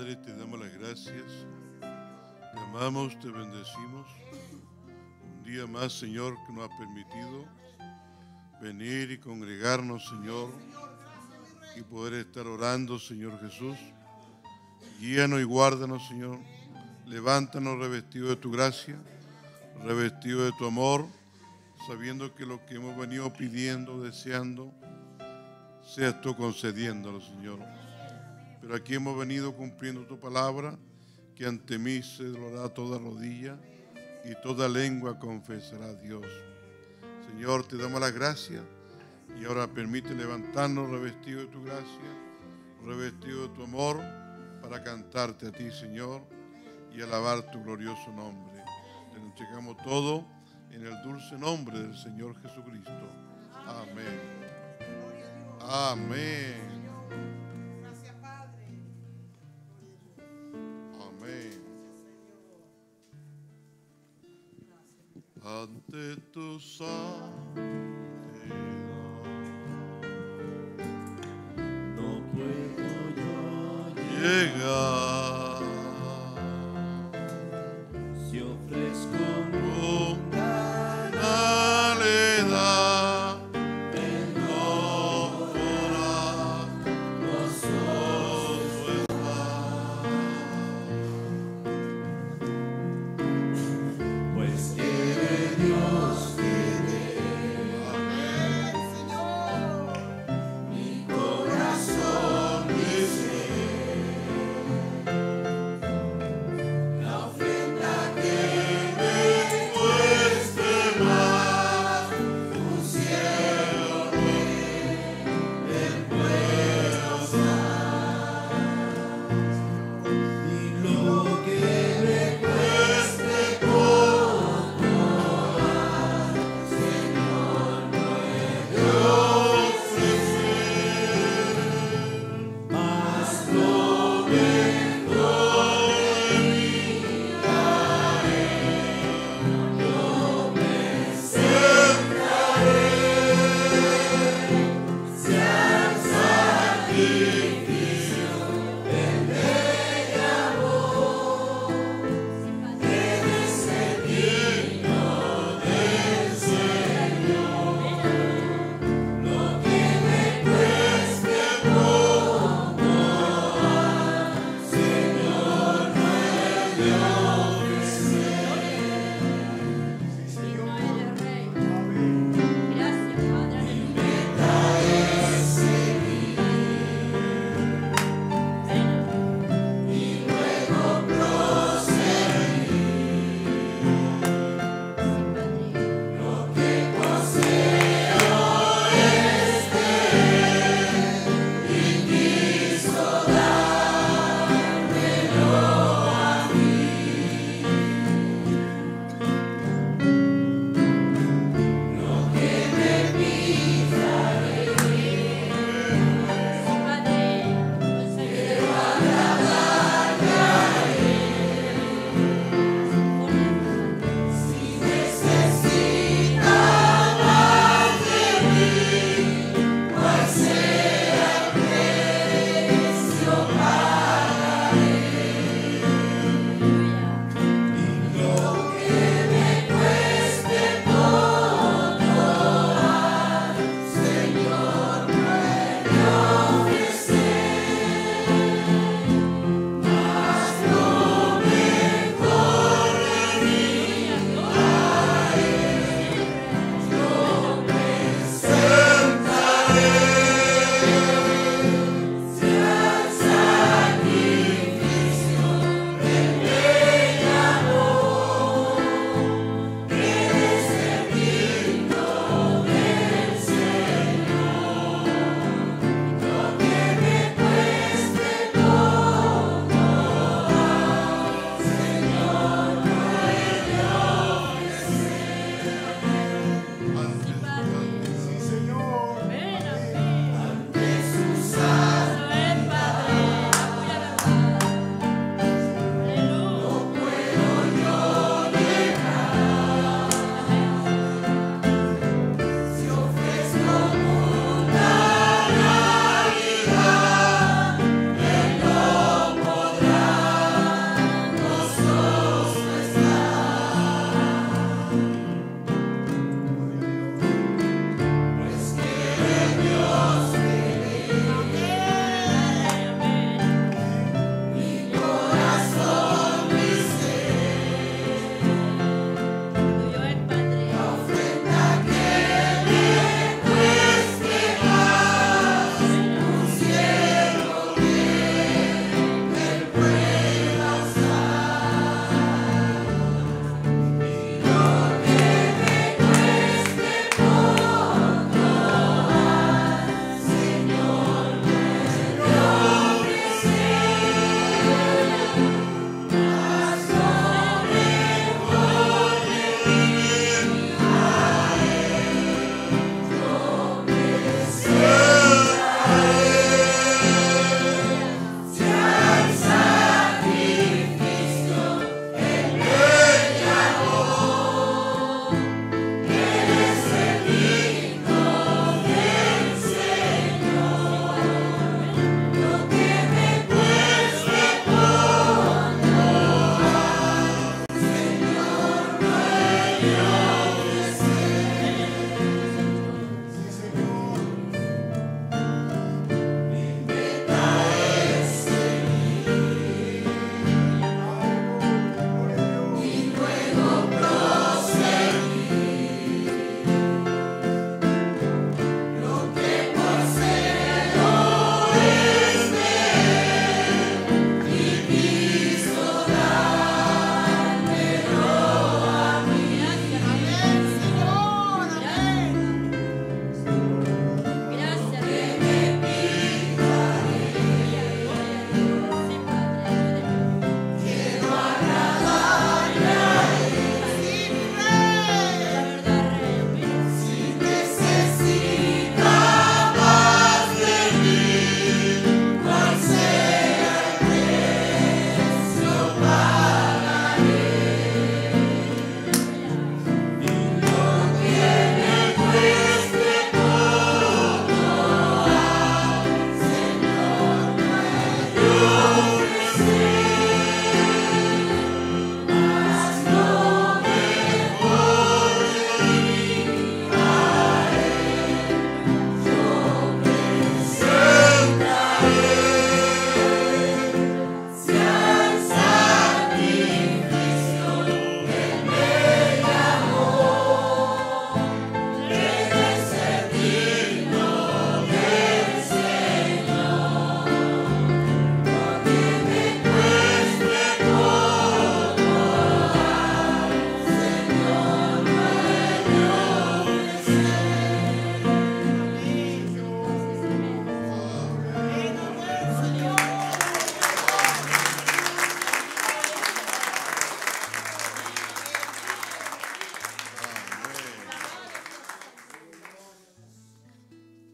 Padre, te damos las gracias. Te amamos, te bendecimos. Un día más, Señor, que nos ha permitido venir y congregarnos, Señor, y poder estar orando, Señor Jesús. Guíanos y guárdanos, Señor. Levántanos revestidos de tu gracia, revestidos de tu amor, sabiendo que lo que hemos venido pidiendo, deseando, seas tú concediéndolo, Señor. Pero aquí hemos venido cumpliendo tu palabra, que ante mí se doblará toda rodilla y toda lengua confesará a Dios. Señor, te damos las gracias y ahora permite levantarnos revestidos de tu gracia, revestidos de tu amor, para cantarte a ti, Señor, y alabar tu glorioso nombre. Te lo entregamos todo en el dulce nombre del Señor Jesucristo. Amén. Amén. Ante tu santidad no puedo yo llegar, si ofrezco un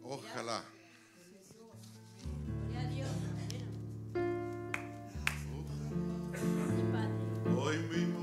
Ojalá. Hoy mismo.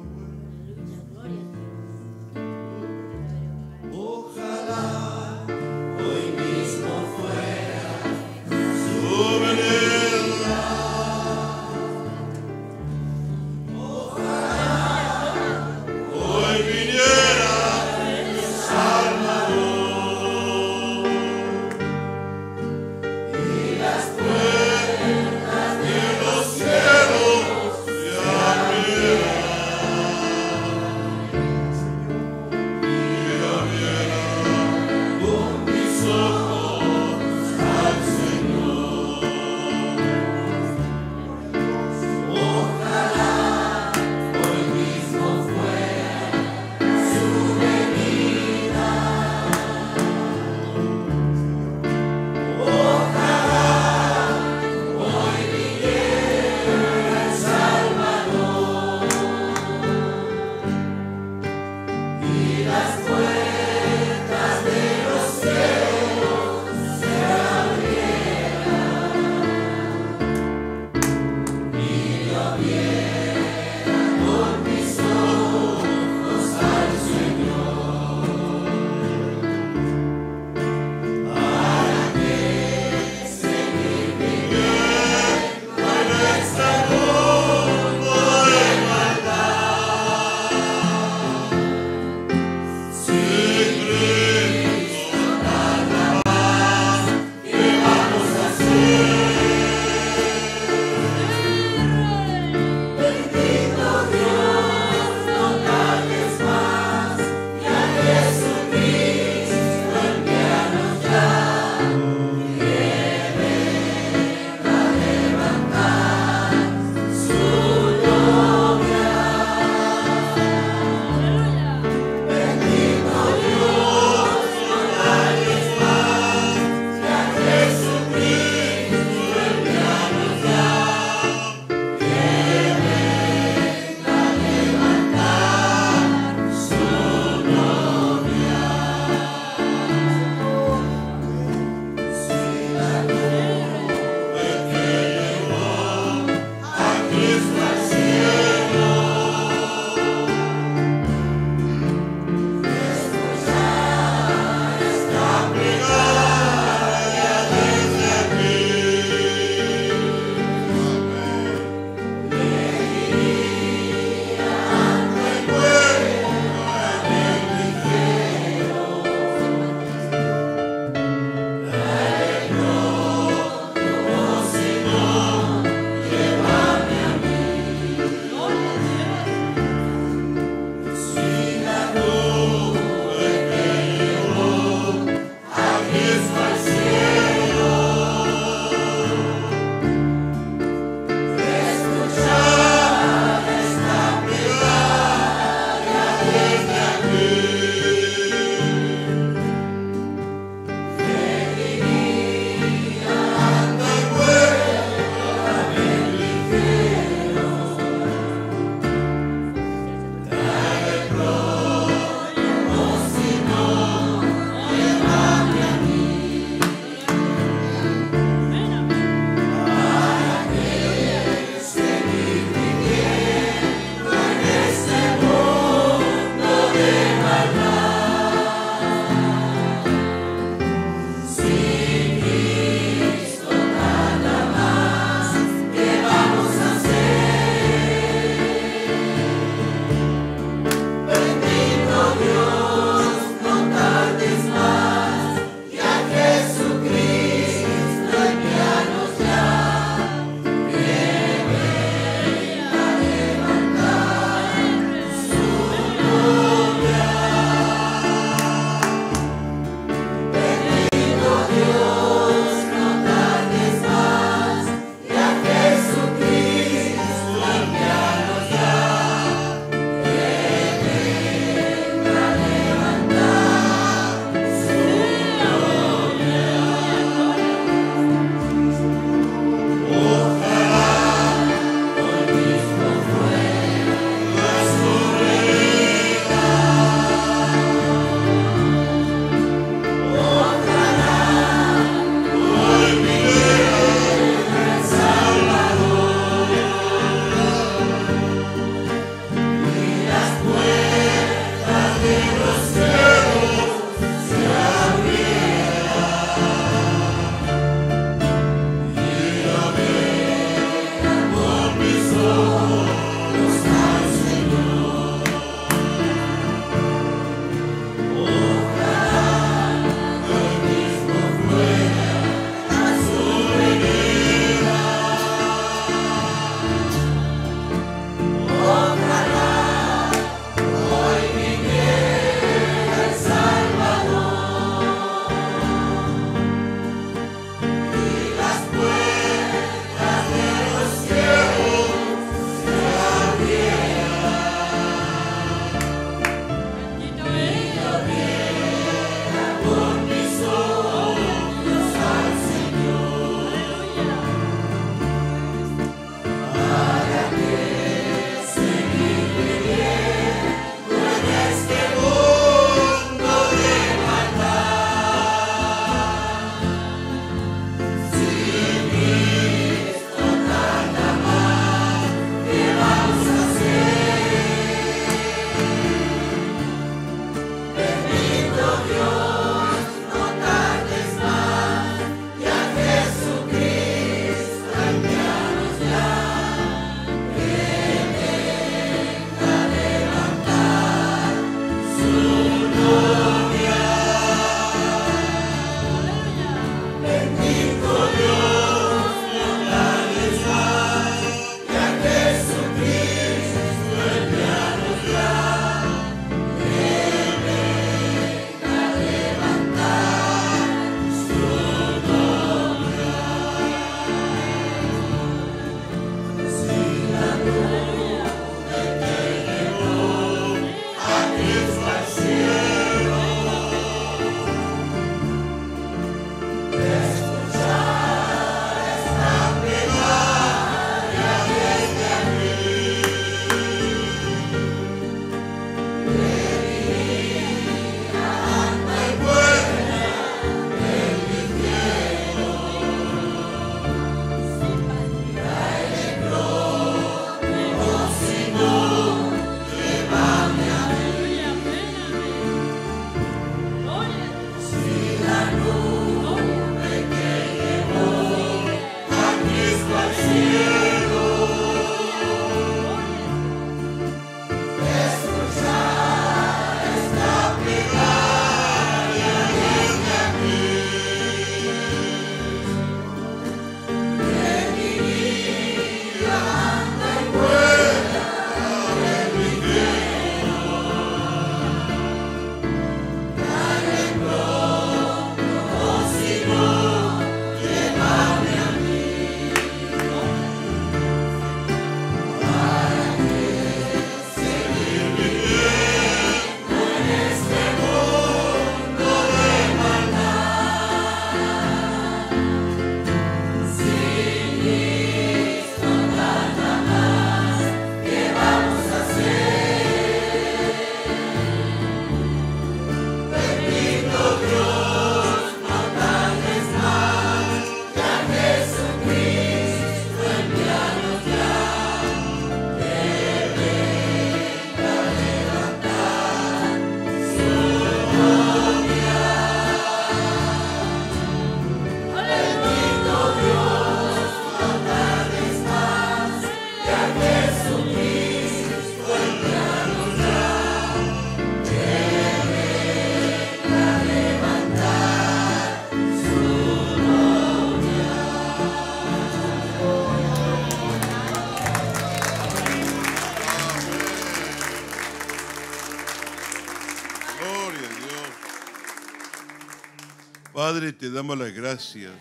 Padre, te damos las gracias.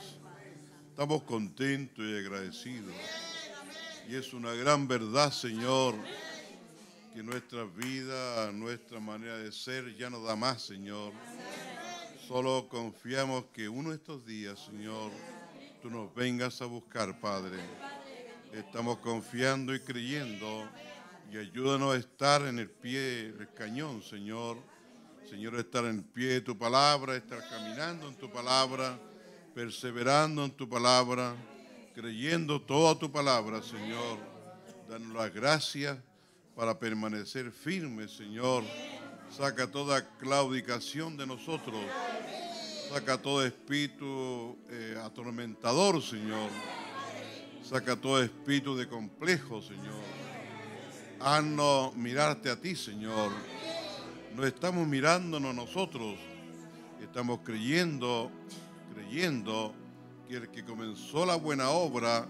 Estamos contentos y agradecidos. Y es una gran verdad, Señor, que nuestra vida, nuestra manera de ser ya no da más, Señor. Solo confiamos que uno de estos días, Señor, tú nos vengas a buscar, Padre. Estamos confiando y creyendo, y ayúdanos a estar en el pie del cañón, Señor. Señor, estar en el pie de tu palabra, estar caminando en tu palabra, perseverando en tu palabra, creyendo toda tu palabra, Señor. Danos las gracias para permanecer firmes, Señor. Saca toda claudicación de nosotros. Saca todo espíritu atormentador, Señor. Saca todo espíritu de complejo, Señor. Haznos mirarte a ti, Señor. No estamos mirándonos nosotros. Estamos creyendo que el que comenzó la buena obra,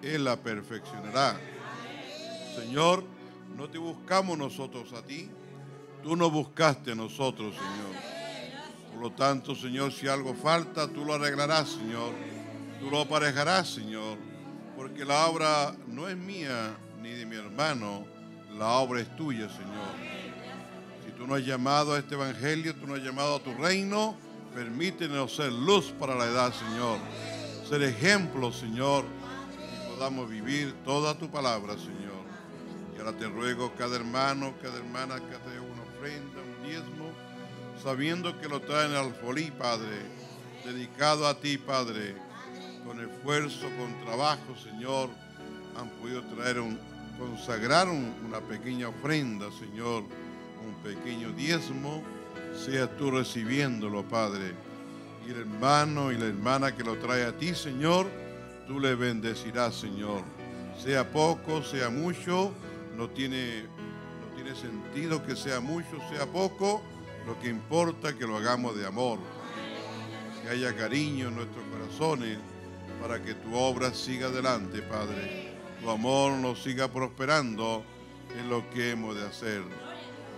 Él la perfeccionará. Señor, no te buscamos nosotros a ti. Tú nos buscaste a nosotros, Señor. Por lo tanto, Señor, si algo falta, tú lo arreglarás, Señor. Tú lo aparejarás, Señor. Porque la obra no es mía ni de mi hermano. La obra es tuya, Señor. Si tú nos has llamado a este evangelio, tú nos has llamado a tu reino, permítenos ser luz para la edad, Señor. Ser ejemplo, Señor. Y podamos vivir toda tu palabra, Señor. Y ahora te ruego, cada hermano, cada hermana, que te dé una ofrenda, un diezmo, sabiendo que lo traen al alfolí, Padre, dedicado a ti, Padre, con esfuerzo, con trabajo, Señor, han podido traer consagrar una pequeña ofrenda, Señor, un pequeño diezmo, sea tú recibiéndolo, Padre, y el hermano y la hermana que lo trae a ti, Señor, tú le bendecirás, Señor, sea poco, sea mucho, no tiene sentido que sea mucho, sea poco. Lo que importa es que lo hagamos de amor, que haya cariño en nuestros corazones para que tu obra siga adelante, Padre. Tu amor nos siga prosperando en lo que hemos de hacer.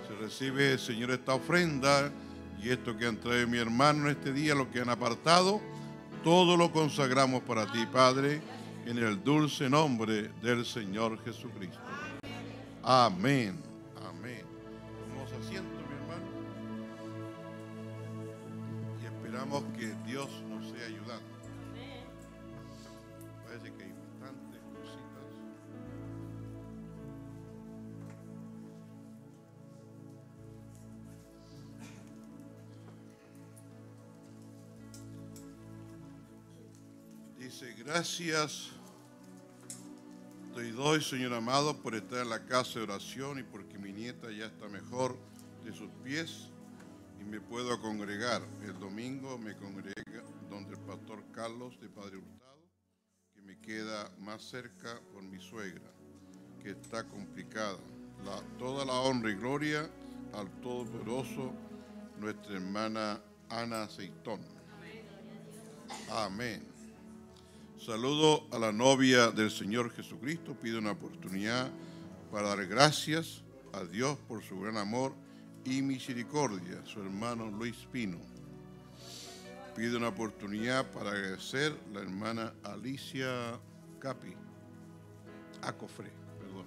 Se recibe, Señor, esta ofrenda y esto que han traído mi hermano en este día, lo que han apartado, todo lo consagramos para ti, Padre, en el dulce nombre del Señor Jesucristo. Amén. Amén. Vamos haciendo. Esperamos que Dios nos sea ayudando. Amén. Parece que hay bastantes cositas. Dice, gracias te doy, Señor amado, por estar en la casa de oración y porque mi nieta ya está mejor de sus pies. Me puedo congregar. El domingo me congrega donde el pastor Carlos de Padre Hurtado, que me queda más cerca por mi suegra, que está complicada. Toda la honra y gloria al Todopoderoso, nuestra hermana Ana Aceitón. Amén. Saludo a la novia del Señor Jesucristo. Pido una oportunidad para dar gracias a Dios por su gran amor y misericordia, su hermano Luis Pino. Pido una oportunidad para agradecer la hermana Alicia Capi, Acofre, perdón.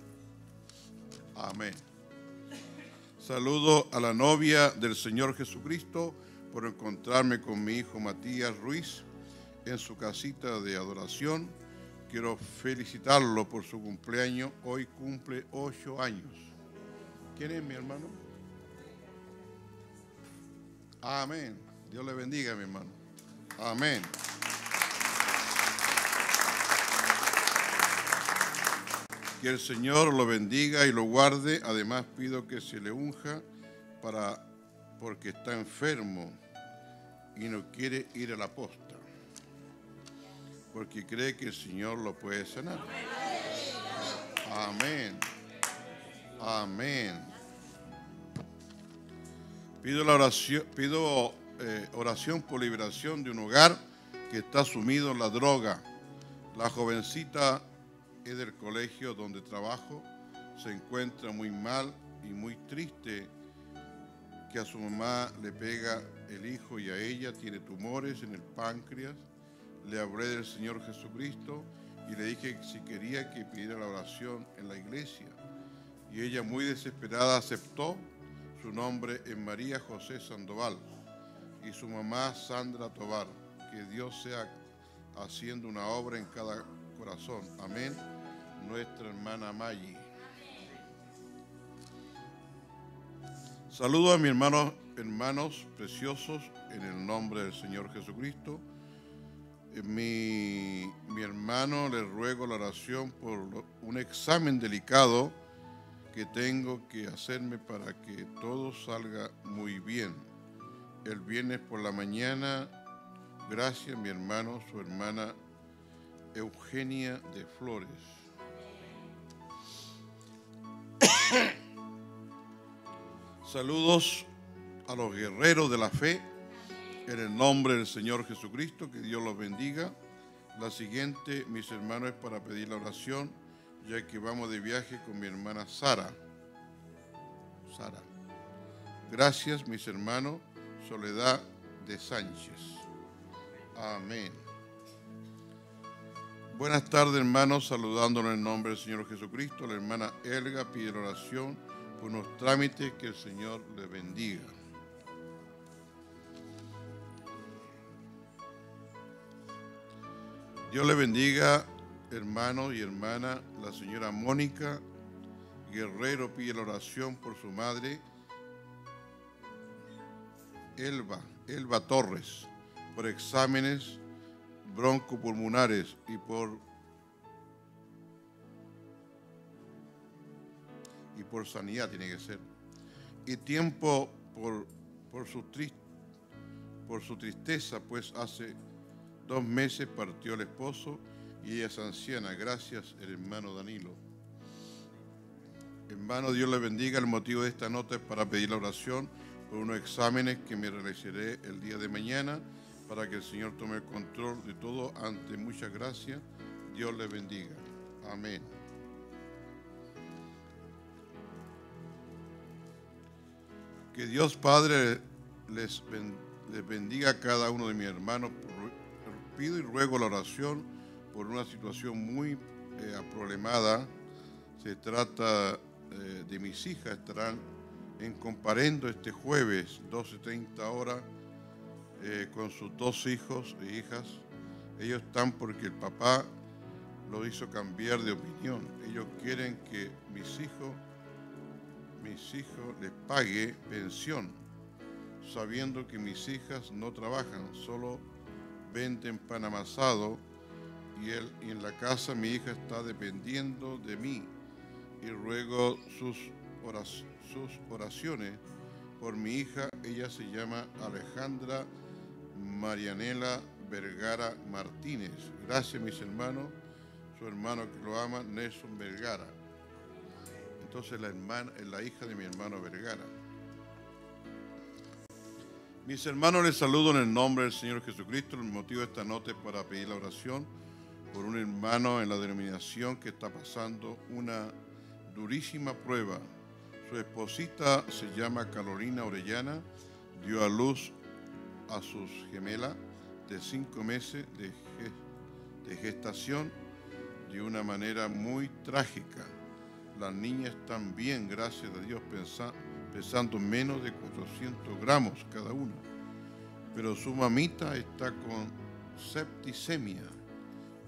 Amén. Saludo a la novia del Señor Jesucristo por encontrarme con mi hijo Matías Ruiz en su casita de adoración. Quiero felicitarlo por su cumpleaños. Hoy cumple 8 años. ¿Quién es mi hermano? Amén. Dios le bendiga, mi hermano. Amén. Que el Señor lo bendiga y lo guarde. Además, pido que se le unja porque está enfermo y no quiere ir a la posta, porque cree que el Señor lo puede sanar. Amén. Amén. Pido oración por liberación de un hogar que está sumido en la droga. La jovencita es del colegio donde trabajo. Se encuentra muy mal y muy triste que a su mamá le pega el hijo y a ella, tiene tumores en el páncreas. Le hablé del Señor Jesucristo y le dije si quería que pidiera la oración en la iglesia. Y ella, muy desesperada, aceptó. Su nombre es María José Sandoval y su mamá Sandra Tobar. Que Dios sea haciendo una obra en cada corazón. Amén. Nuestra hermana Maggi. Saludo a mis hermanos preciosos en el nombre del Señor Jesucristo. Mi hermano, le ruego la oración por un examen delicado que tengo que hacerme para que todo salga muy bien. El viernes por la mañana, gracias mi hermano, su hermana Eugenia de Flores. Saludos a los guerreros de la fe, en el nombre del Señor Jesucristo, que Dios los bendiga. La siguiente, mis hermanos, es para pedir la oración, ya que vamos de viaje con mi hermana Sara. Sara. Gracias, mis hermanos, Soledad de Sánchez. Amén. Buenas tardes, hermanos, saludándonos en nombre del Señor Jesucristo. La hermana Elga pide la oración por unos trámites, que el Señor le bendiga. Dios le bendiga, hermano y hermana. La señora Mónica Guerrero pide la oración por su madre, Elba Torres, por exámenes broncopulmonares y por sanidad, tiene que ser, y tiempo por su tristeza, pues hace 2 meses partió el esposo y ella es anciana. Gracias, el hermano Danilo. Hermano, Dios le bendiga. El motivo de esta nota es para pedir la oración por unos exámenes que me realizaré el día de mañana, para que el Señor tome el control de todo. Ante muchas gracias, Dios le bendiga. Amén. Que Dios Padre les bendiga a cada uno de mis hermanos. Pido y ruego la oración por una situación muy problemada. Se trata de mis hijas. Estarán en Comparendo este jueves, 12:30 horas, con sus 2 hijos e hijas. Ellos están porque el papá los hizo cambiar de opinión. Ellos quieren que mis hijos les pague pensión, sabiendo que mis hijas no trabajan, solo venden pan amasado. Y en la casa mi hija está dependiendo de mí, y ruego sus oraciones por mi hija. Ella se llama Alejandra Marianela Vergara Martínez. Gracias, mis hermanos, su hermano que lo ama, Nelson Vergara. Entonces la hija de mi hermano Vergara. Mis hermanos, les saludo en el nombre del Señor Jesucristo. El motivo de esta nota es para pedir la oración por un hermano en la denominación que está pasando una durísima prueba. Su esposita se llama Carolina Orellana, dio a luz a sus gemelas de 5 meses de gestación de una manera muy trágica. Las niñas están bien, gracias a Dios, pesando menos de 400 gramos cada una, pero su mamita está con septicemia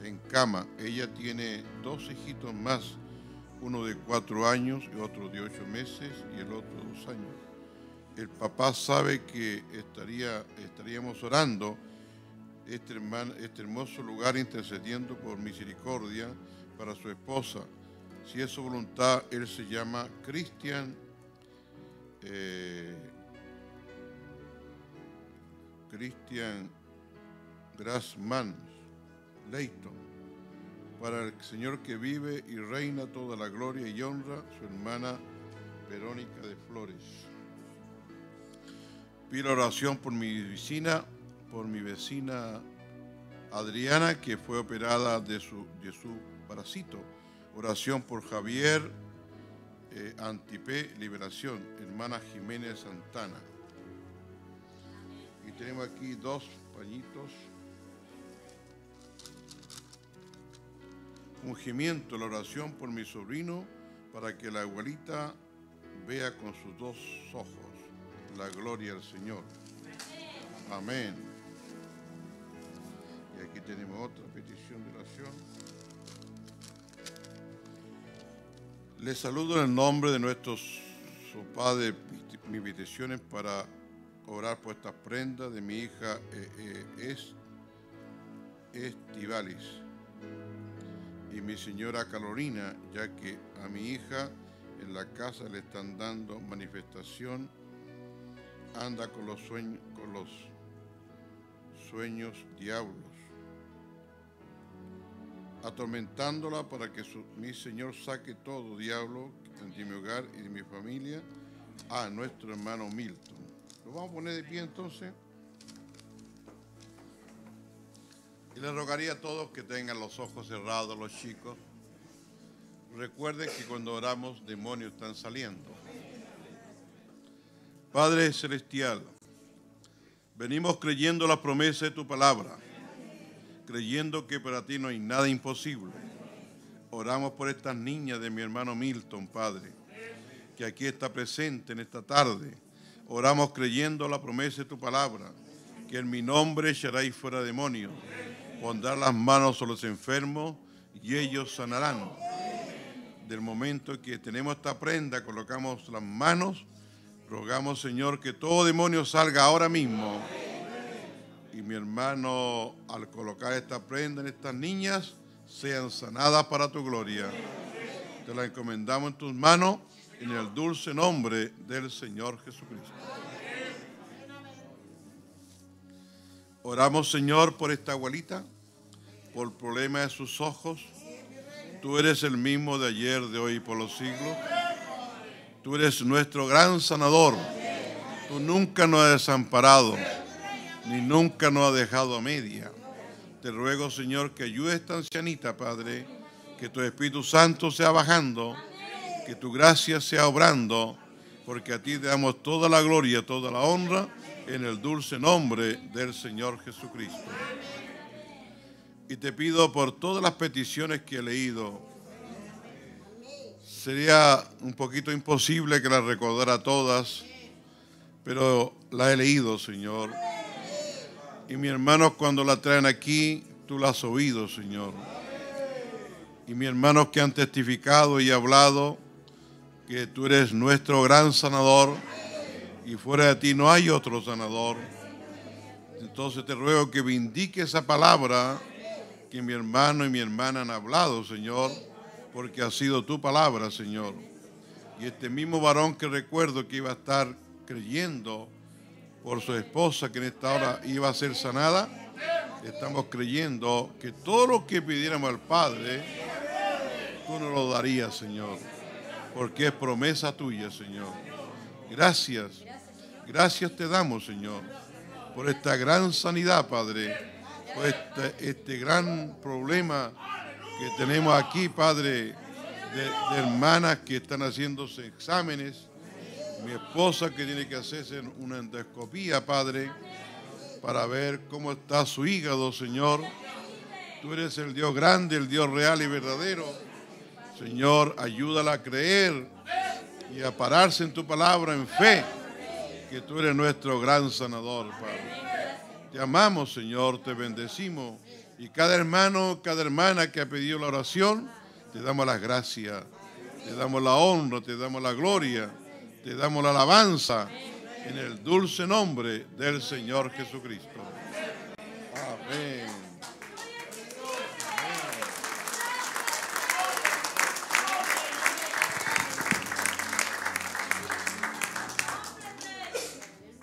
en cama. Ella tiene 2 hijitos más, uno de 4 años y otro de 8 meses y el otro 2 años. El papá sabe que estaríamos orando este hermoso lugar, intercediendo por misericordia para su esposa. Si es su voluntad, él se llama Cristian Grassman Leighton, para el Señor que vive y reina toda la gloria y honra, su hermana Verónica de Flores. Pido oración por mi vecina Adriana, que fue operada de su parásito. Oración por Javier Antipé Liberación, hermana Jiménez Santana. Y tenemos aquí dos pañitos. Ungimiento, la oración por mi sobrino, para que la abuelita vea con sus dos ojos la gloria del Señor. Amén. Y aquí tenemos otra petición de oración. Les saludo en el nombre de nuestros padres. Mis peticiones para orar por estas prendas de mi hija Estivalis y mi señora Carolina, ya que a mi hija en la casa le están dando manifestación, anda con los sueños diablos, atormentándola para que mi Señor saque todo diablo de mi hogar y de mi familia, a nuestro hermano Milton. Lo vamos a poner de pie entonces. Y les rogaría a todos que tengan los ojos cerrados, los chicos. Recuerden que cuando oramos, demonios están saliendo. Padre Celestial, venimos creyendo la promesa de tu palabra, creyendo que para ti no hay nada imposible. Oramos por estas niñas de mi hermano Milton, Padre, que aquí está presente en esta tarde. Oramos creyendo la promesa de tu palabra, que en mi nombre echaréis fuera demonios, pondrás las manos sobre los enfermos y ellos sanarán. Del momento que tenemos esta prenda, colocamos las manos. Rogamos, Señor, que todo demonio salga ahora mismo. Y mi hermano, al colocar esta prenda en estas niñas, sean sanadas para tu gloria. Te la encomendamos en tus manos, en el dulce nombre del Señor Jesucristo. Oramos, Señor, por esta abuelita, por el problema de sus ojos. Tú eres el mismo de ayer, de hoy y por los siglos. Tú eres nuestro gran sanador. Tú nunca nos has desamparado, ni nunca nos has dejado a media. Te ruego, Señor, que ayudes a esta ancianita, Padre, que tu Espíritu Santo sea bajando, que tu gracia sea obrando, porque a ti te damos toda la gloria, toda la honra, en el dulce nombre del Señor Jesucristo. Y te pido por todas las peticiones que he leído. Sería un poquito imposible que las recordara todas, pero las he leído, Señor. Y mis hermanos, cuando las traen aquí, tú las has oído, Señor. Y mis hermanos que han testificado y hablado que tú eres nuestro gran sanador y fuera de ti no hay otro sanador. Entonces te ruego que vindique esa palabra que mi hermano y mi hermana han hablado, Señor, porque ha sido tu palabra, Señor. Y este mismo varón que recuerdo que iba a estar creyendo por su esposa, que en esta hora iba a ser sanada, estamos creyendo que todo lo que pidiéramos al Padre, tú nos lo darías, Señor, porque es promesa tuya, Señor. Gracias, gracias te damos, Señor, por esta gran sanidad, Padre, por este gran problema que tenemos aquí, Padre, de hermanas que están haciéndose exámenes. Mi esposa que tiene que hacerse una endoscopía, Padre, para ver cómo está su hígado, Señor. Tú eres el Dios grande, el Dios real y verdadero. Señor, ayúdala a creer y a pararse en tu palabra en fe, que tú eres nuestro gran sanador, Padre. Te amamos, Señor, te bendecimos. Y cada hermano, cada hermana que ha pedido la oración, te damos las gracias, te damos la honra, te damos la gloria, te damos la alabanza, en el dulce nombre del Señor Jesucristo. Amén.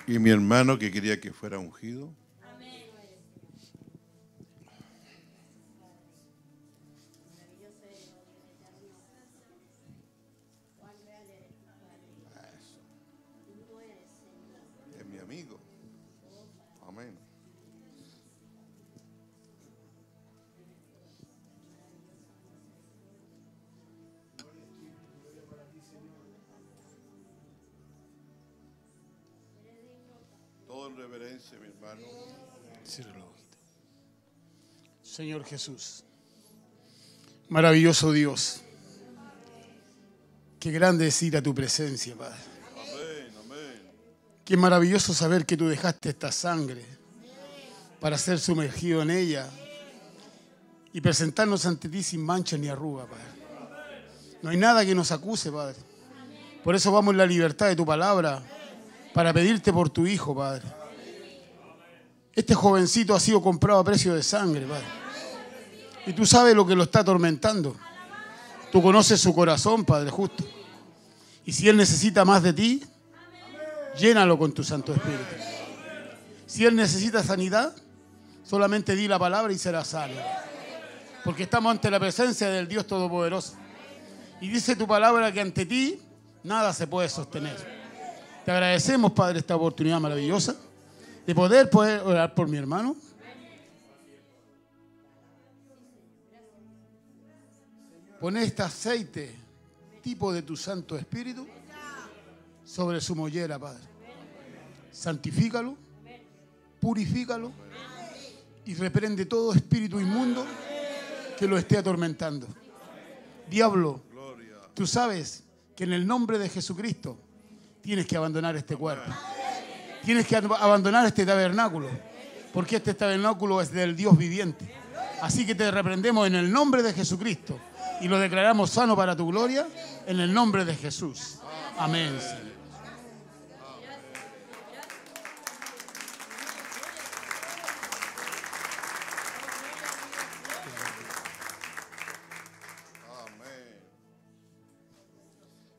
Y mi hermano que quería que fuera ungido. reverencia, mi hermano. Círralo. Señor Jesús, maravilloso Dios, qué grande es ir a tu presencia, Padre. Amén, amén. Qué maravilloso saber que tú dejaste esta sangre para ser sumergido en ella y presentarnos ante ti sin mancha ni arruga, Padre. No hay nada que nos acuse, Padre. Por eso vamos en la libertad de tu palabra, para pedirte por tu hijo, Padre. Este jovencito ha sido comprado a precio de sangre, Padre. Y tú sabes lo que lo está atormentando. Tú conoces su corazón, Padre justo. Y si él necesita más de ti, llénalo con tu Santo Espíritu. Si él necesita sanidad, solamente di la palabra y será sano. Porque estamos ante la presencia del Dios Todopoderoso. Y dice tu palabra que ante ti nada se puede sostener. Te agradecemos, Padre, esta oportunidad maravillosa de poder orar por mi hermano. Pon este aceite, tipo de tu Santo Espíritu, sobre su mollera, Padre. Santifícalo, purifícalo y reprende todo espíritu inmundo que lo esté atormentando. Diablo, tú sabes que en el nombre de Jesucristo tienes que abandonar este cuerpo. Tienes que abandonar este tabernáculo, porque este tabernáculo es del Dios viviente. Así que te reprendemos en el nombre de Jesucristo y lo declaramos sano para tu gloria, en el nombre de Jesús. Amén.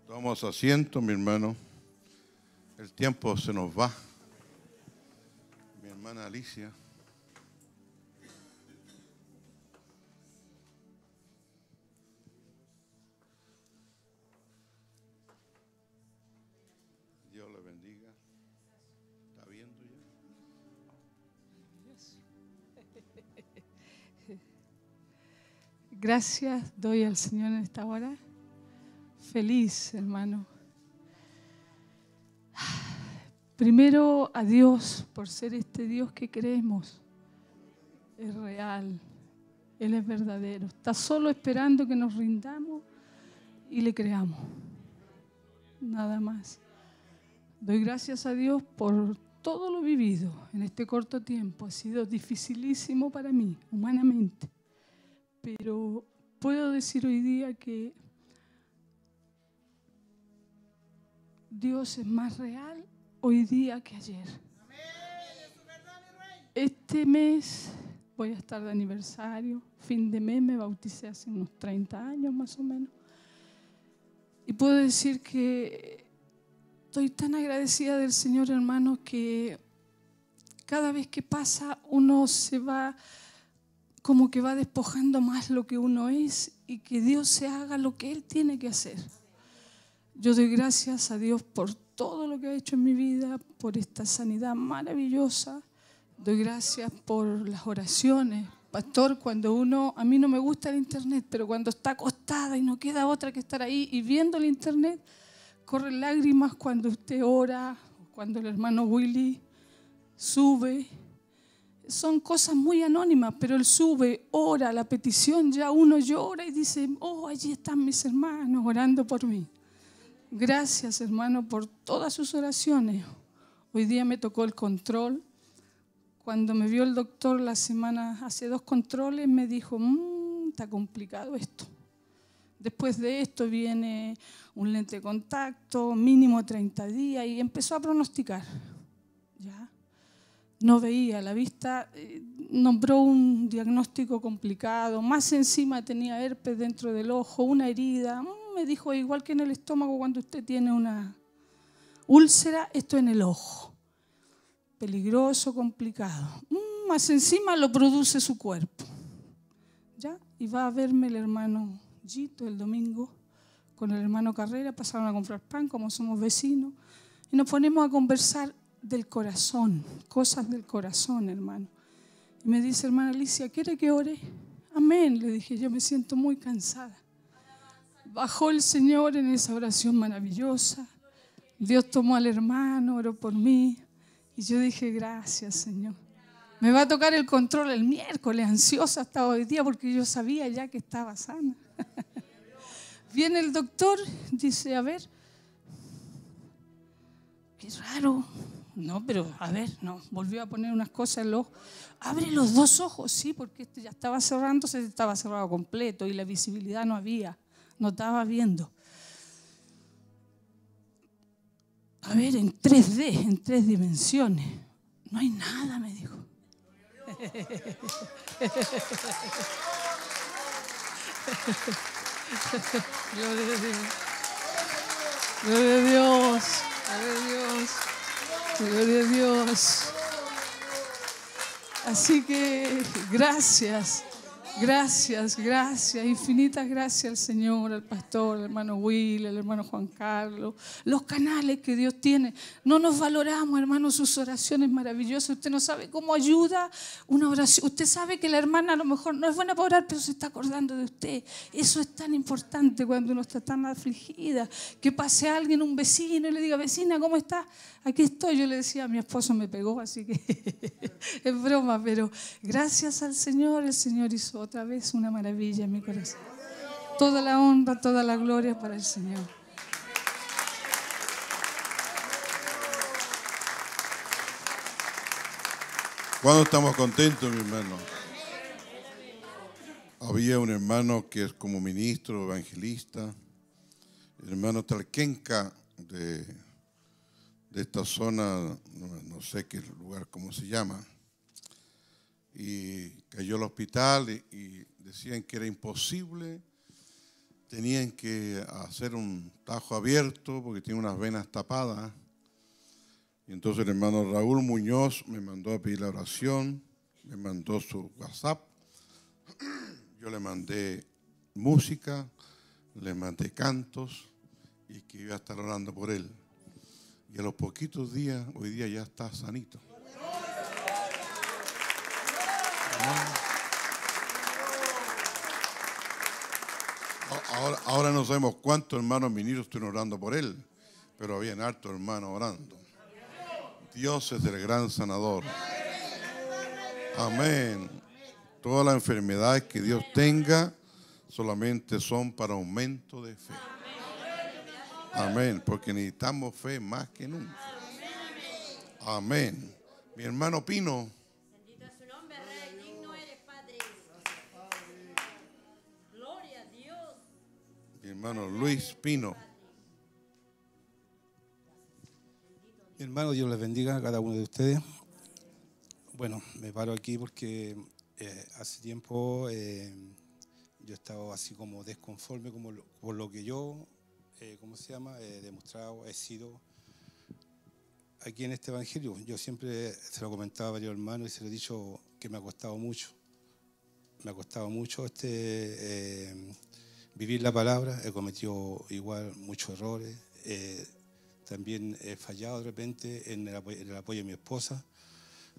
Tomamos asiento, mi hermano. El tiempo se nos va. Mi hermana Alicia. Dios le bendiga. ¿Está viendo ya? Gracias doy al Señor en esta hora. Feliz, hermano. Primero a Dios por ser este Dios que creemos. Es real, Él es verdadero. Está solo esperando que nos rindamos y le creamos. Nada más. Doy gracias a Dios por todo lo vivido en este corto tiempo. Ha sido dificilísimo para mí, humanamente. Pero puedo decir hoy día que Dios es más real hoy día que ayer. Este mes voy a estar de aniversario, fin de mes, me bauticé hace unos 30 años más o menos. Y puedo decir que estoy tan agradecida del Señor, hermanos, que cada vez que pasa uno se va, como que va despojando más lo que uno es y que Dios se haga lo que Él tiene que hacer. Yo doy gracias a Dios por todo lo que ha hecho en mi vida, por esta sanidad maravillosa. Doy gracias por las oraciones. Pastor, cuando uno, a mí no me gusta el internet, pero cuando está acostada y no queda otra que estar ahí y viendo el internet, corren lágrimas cuando usted ora, cuando el hermano Willy sube. Son cosas muy anónimas, pero él sube, ora, la petición, ya uno llora y dice, oh, allí están mis hermanos orando por mí. Gracias, hermano, por todas sus oraciones. Hoy día me tocó el control. Cuando me vio el doctor la semana, hace dos controles, me dijo, está complicado esto. Después de esto viene un lente de contacto, mínimo 30 días, y empezó a pronosticar. ¿Ya? No veía, la vista, nombró un diagnóstico complicado, más encima tenía herpes dentro del ojo, una herida. Me dijo, igual que en el estómago cuando usted tiene una úlcera, esto en el ojo. Peligroso, complicado. Más encima lo produce su cuerpo. ¿Ya? Y va a verme el hermano Gito el domingo con el hermano Carrera, pasaron a comprar pan, como somos vecinos, y nos ponemos a conversar del corazón, cosas del corazón, hermano. Y me dice, hermana Alicia, ¿quiere que ore? Amén, le dije, yo me siento muy cansada. Bajó el Señor en esa oración maravillosa. Dios tomó al hermano, oró por mí. Y yo dije, gracias, Señor. Me va a tocar el control el miércoles, ansiosa hasta hoy día porque yo sabía ya que estaba sana. Viene el doctor, dice, a ver, qué raro. No, pero a ver, no, volvió a poner unas cosas en los ojos. Abre los dos ojos, sí, porque este ya estaba cerrando, se estaba cerrado completo y la visibilidad no había, no estaba viendo. A ver, en 3D, en 3 dimensiones. No hay nada, me dijo. Gloria a Dios. Gloria a Dios. Gloria a Dios. Gloria a Dios. Así que gracias, gracias, gracias, infinitas gracias al Señor, al pastor, al hermano Will, al hermano Juan Carlos, los canales que Dios tiene. No nos valoramos, hermano, sus oraciones maravillosas. Usted no sabe cómo ayuda una oración. Usted sabe que la hermana a lo mejor no es buena para orar, pero se está acordando de usted. Eso es tan importante cuando uno está tan afligida. Que pase a alguien, un vecino, y le diga, vecina, ¿cómo estás? Aquí estoy. Yo le decía, mi esposo me pegó, así que es broma, pero gracias al Señor, el Señor hizo otra vez una maravilla en mi corazón. Toda la honra, toda la gloria para el Señor. ¿Cuándo estamos contentos, mi hermano? Había un hermano que es como ministro, evangelista, el hermano Talquenca de esta zona, no sé qué lugar, cómo se llama, y cayó al hospital y decían que era imposible, tenían que hacer un tajo abierto porque tiene unas venas tapadas. Y entonces el hermano Raúl Muñoz me mandó a pedir la oración, me mandó su WhatsApp, yo le mandé música, le mandé cantos y que iba a estar orando por él. Y a los poquitos días, hoy día ya está sanito. Ahora no sabemos cuántos hermanos ministros estuvieron orando por él, pero habían hartos hermanos orando. Dios es el gran sanador. Amén. Todas las enfermedades que Dios tenga solamente son para aumento de fe. Amén, porque necesitamos fe más que nunca. Amén. Mi hermano Pino. Mi hermano Luis Pino. Mi hermano, Dios les bendiga a cada uno de ustedes. Bueno, me paro aquí porque hace tiempo yo he estado así como desconforme por lo que yo, he demostrado, he sido aquí en este evangelio. Yo siempre se lo comentaba a varios hermanos y se lo he dicho que me ha costado mucho. Me ha costado mucho vivir la palabra, he cometido igual muchos errores, también he fallado de repente en el apoyo de mi esposa.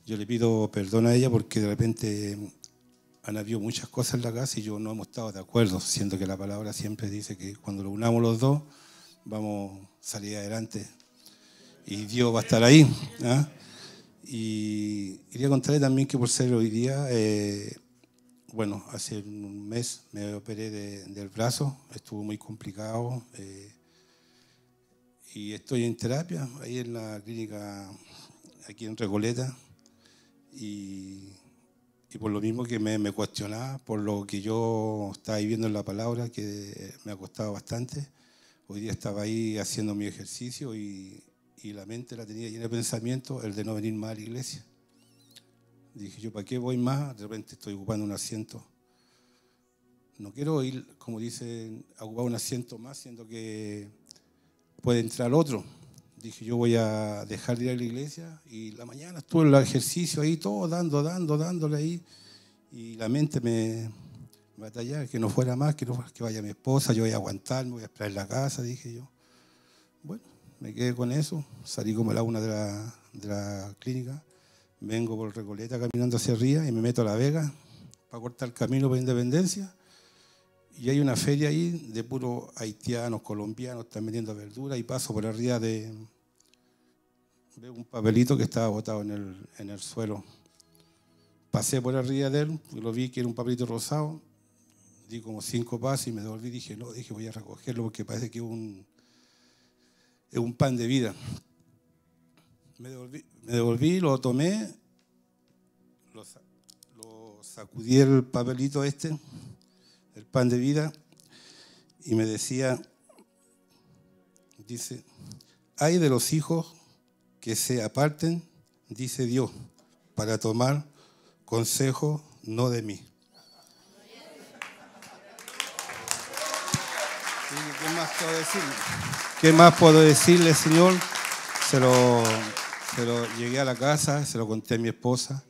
Yo le pido perdón a ella porque de repente han habido muchas cosas en la casa y yo no hemos estado de acuerdo, siendo que la palabra siempre dice que cuando lo unamos los dos vamos a salir adelante y Dios va a estar ahí, ¿eh? Y quería contarle también que por ser hoy día... Bueno, hace un mes me operé del brazo, estuvo muy complicado y estoy en terapia, ahí en la clínica, aquí en Recoleta, y por lo mismo que me cuestionaba, por lo que yo estaba viviendo en la palabra, que me ha costado bastante. Hoy día estaba ahí haciendo mi ejercicio y la mente la tenía llena de pensamientos, el de no venir más a la iglesia. Dije yo, ¿para qué voy más? De repente estoy ocupando un asiento. No quiero ir, como dicen, a ocupar un asiento más, siendo que puede entrar otro. Dije, yo voy a dejar de ir a la iglesia. Y la mañana estuve en el ejercicio ahí, todo dándole ahí. Y la mente me batallaba, que no fuera más, que vaya mi esposa, yo voy a aguantar, me voy a esperar en la casa, dije yo. Bueno, me quedé con eso. Salí como a la 1 de la clínica. Vengo por Recoleta caminando hacia arriba y me meto a La Vega para cortar el camino para Independencia. Y hay una feria ahí de puros haitianos, colombianos, están vendiendo verduras y paso por arriba Veo un papelito que estaba botado en el suelo. Pasé por arriba de él, lo vi que era un papelito rosado. Di como 5 pasos y me devolví. Dije, no, dije, voy a recogerlo porque parece que es un pan de vida. Me devolví, lo tomé, lo sacudí el papelito este, el pan de vida, y me decía, dice, hay de los hijos que se aparten, dice Dios, para tomar consejo no de mí. ¿Qué más puedo decirle? ¿Qué más puedo decirle, Señor? Se lo llegué a la casa, se lo conté a mi esposa,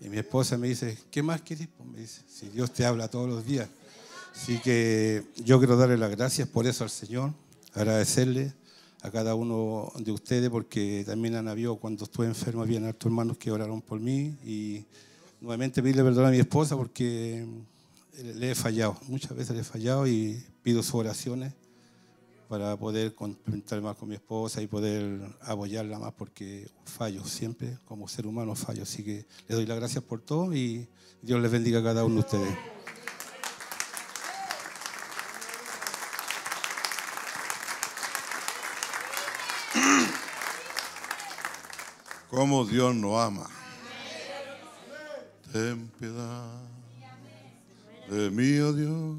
y mi esposa me dice, ¿qué más querés? Me dice, si Dios te habla todos los días. Así que yo quiero darle las gracias por eso al Señor, agradecerle a cada uno de ustedes, porque también han habido, cuando estuve enfermo, habían hartos hermanos que oraron por mí, y nuevamente pedirle perdón a mi esposa porque le he fallado, muchas veces le he fallado, y pido sus oraciones para poder complementar más con mi esposa y poder apoyarla más, porque fallo siempre, como ser humano fallo. Así que les doy las gracias por todo y Dios les bendiga a cada uno de ustedes. Como Dios nos ama. Ten piedad de mí, oh Dios.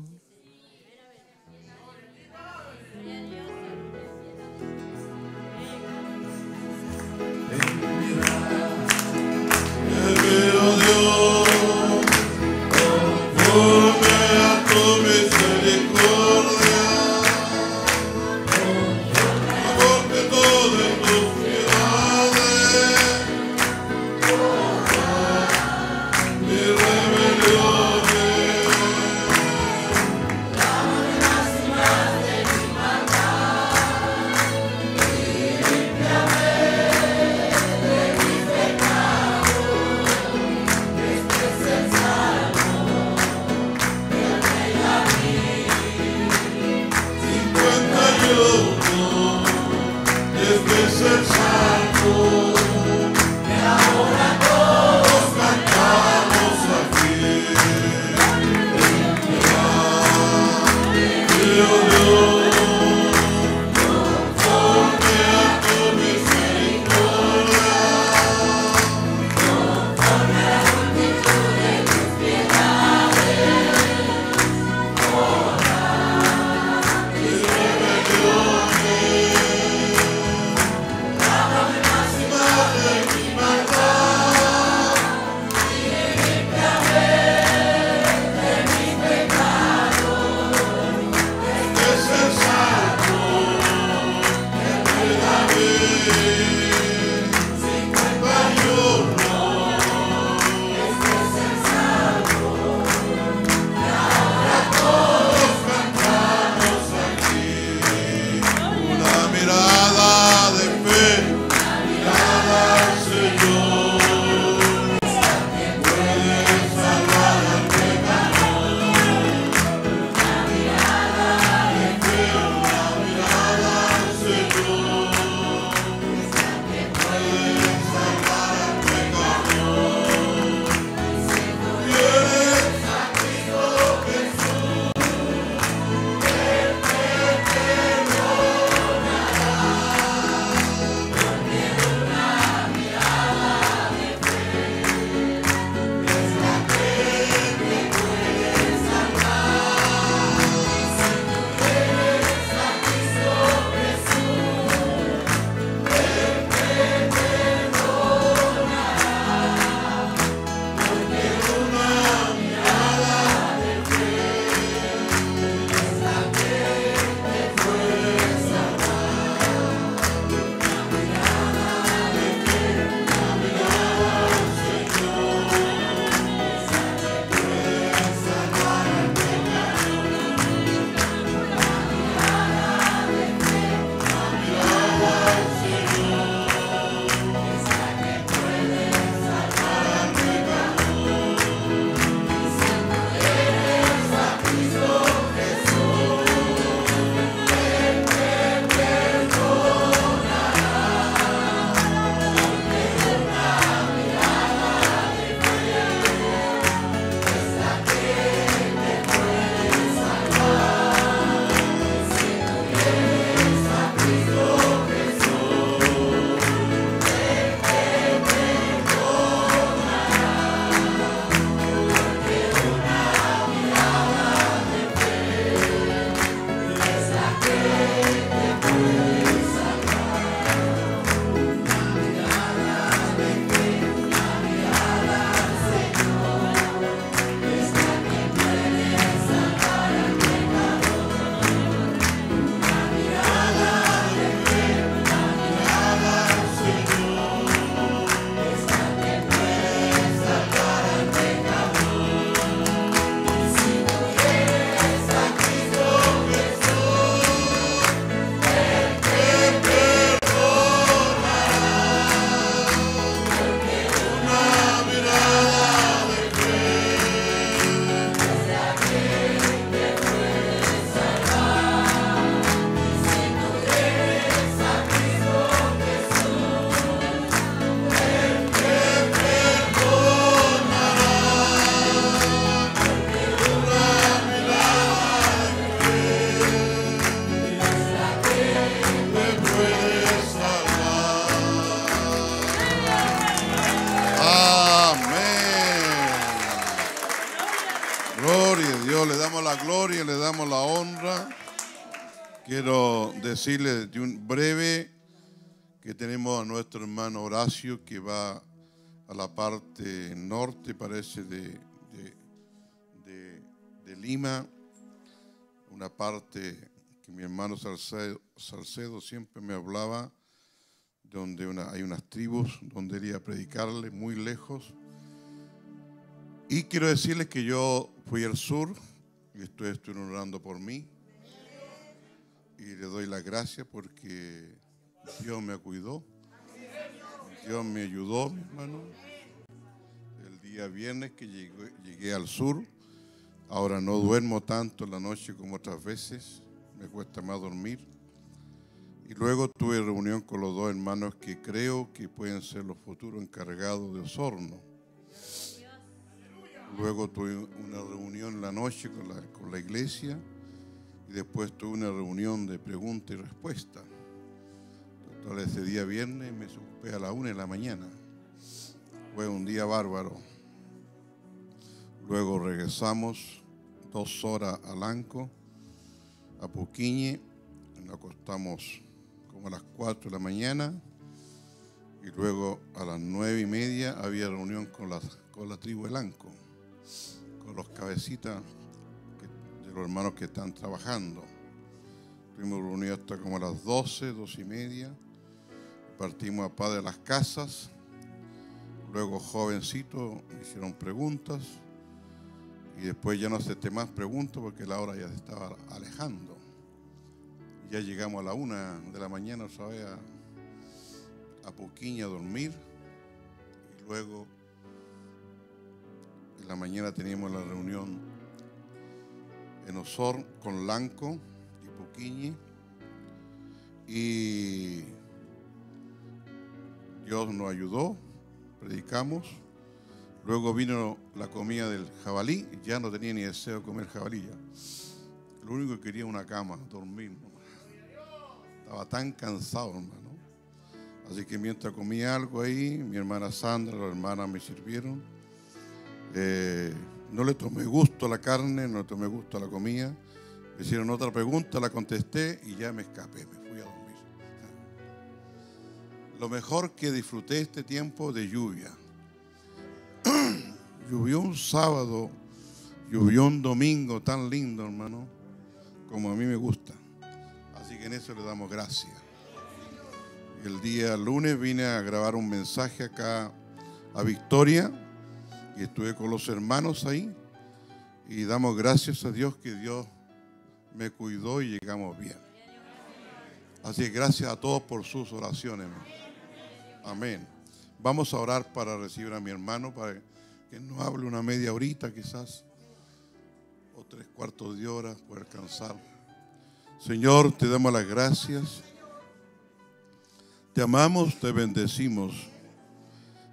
Gloria a Dios, le damos la gloria, le damos la honra. Quiero decirles de un breve que tenemos a nuestro hermano Horacio, que va a la parte norte, parece, de Lima. Una parte que mi hermano Salcedo siempre me hablaba, donde hay unas tribus donde él iba a predicarle muy lejos. Y quiero decirles que yo fui al sur y estuvieron orando por mí. Y le doy las gracias porque Dios me cuidó. Dios me ayudó, mi hermano. El día viernes que llegué al sur, ahora no duermo tanto en la noche como otras veces. Me cuesta más dormir. Y luego tuve reunión con los dos hermanos que creo que pueden ser los futuros encargados de Osorno. Luego tuve una reunión en la noche con la iglesia y después tuve una reunión de pregunta y respuesta. Total, ese día viernes me ocupé a la 1 de la mañana. Fue un día bárbaro. Luego regresamos 2 horas a Lanco, a Puquiñe. Nos acostamos como a las 4 de la mañana y luego a las 9:30 había reunión con la tribu de Lanco, con los cabecitas de los hermanos que están trabajando. Tuvimos reunión hasta como a las 12:30. Partimos a Padre de las Casas. Luego jovencitos hicieron preguntas y después ya no acepté más preguntas porque la hora ya se estaba alejando. Ya llegamos a la 1 de la mañana otra vez a Puquiña a dormir. Y luego en la mañana teníamos la reunión en Osorno con Lanco y Puquiñe. Y Dios nos ayudó, predicamos. Luego vino la comida del jabalí. Ya no tenía ni deseo de comer jabalí ya. Lo único que quería una cama, dormir. Estaba tan cansado, hermano. Así que mientras comía algo ahí, mi hermana Sandra, las hermanas me sirvieron. No le tomé gusto a la carne, no le tomé gusto a la comida. Me hicieron otra pregunta, la contesté y ya me escapé, me fui a dormir. Lo mejor que disfruté este tiempo de lluvia. Llovió un sábado, llovió un domingo tan lindo, hermano, como a mí me gusta. Así que en eso le damos gracias. El día lunes vine a grabar un mensaje acá a Victoria y estuve con los hermanos ahí y damos gracias a Dios que Dios me cuidó y llegamos bien. Así que gracias a todos por sus oraciones. Amén. Vamos a orar para recibir a mi hermano, para que nos hable una media horita quizás o 3/4 de hora por alcanzar. Señor, te damos las gracias, te amamos, te bendecimos,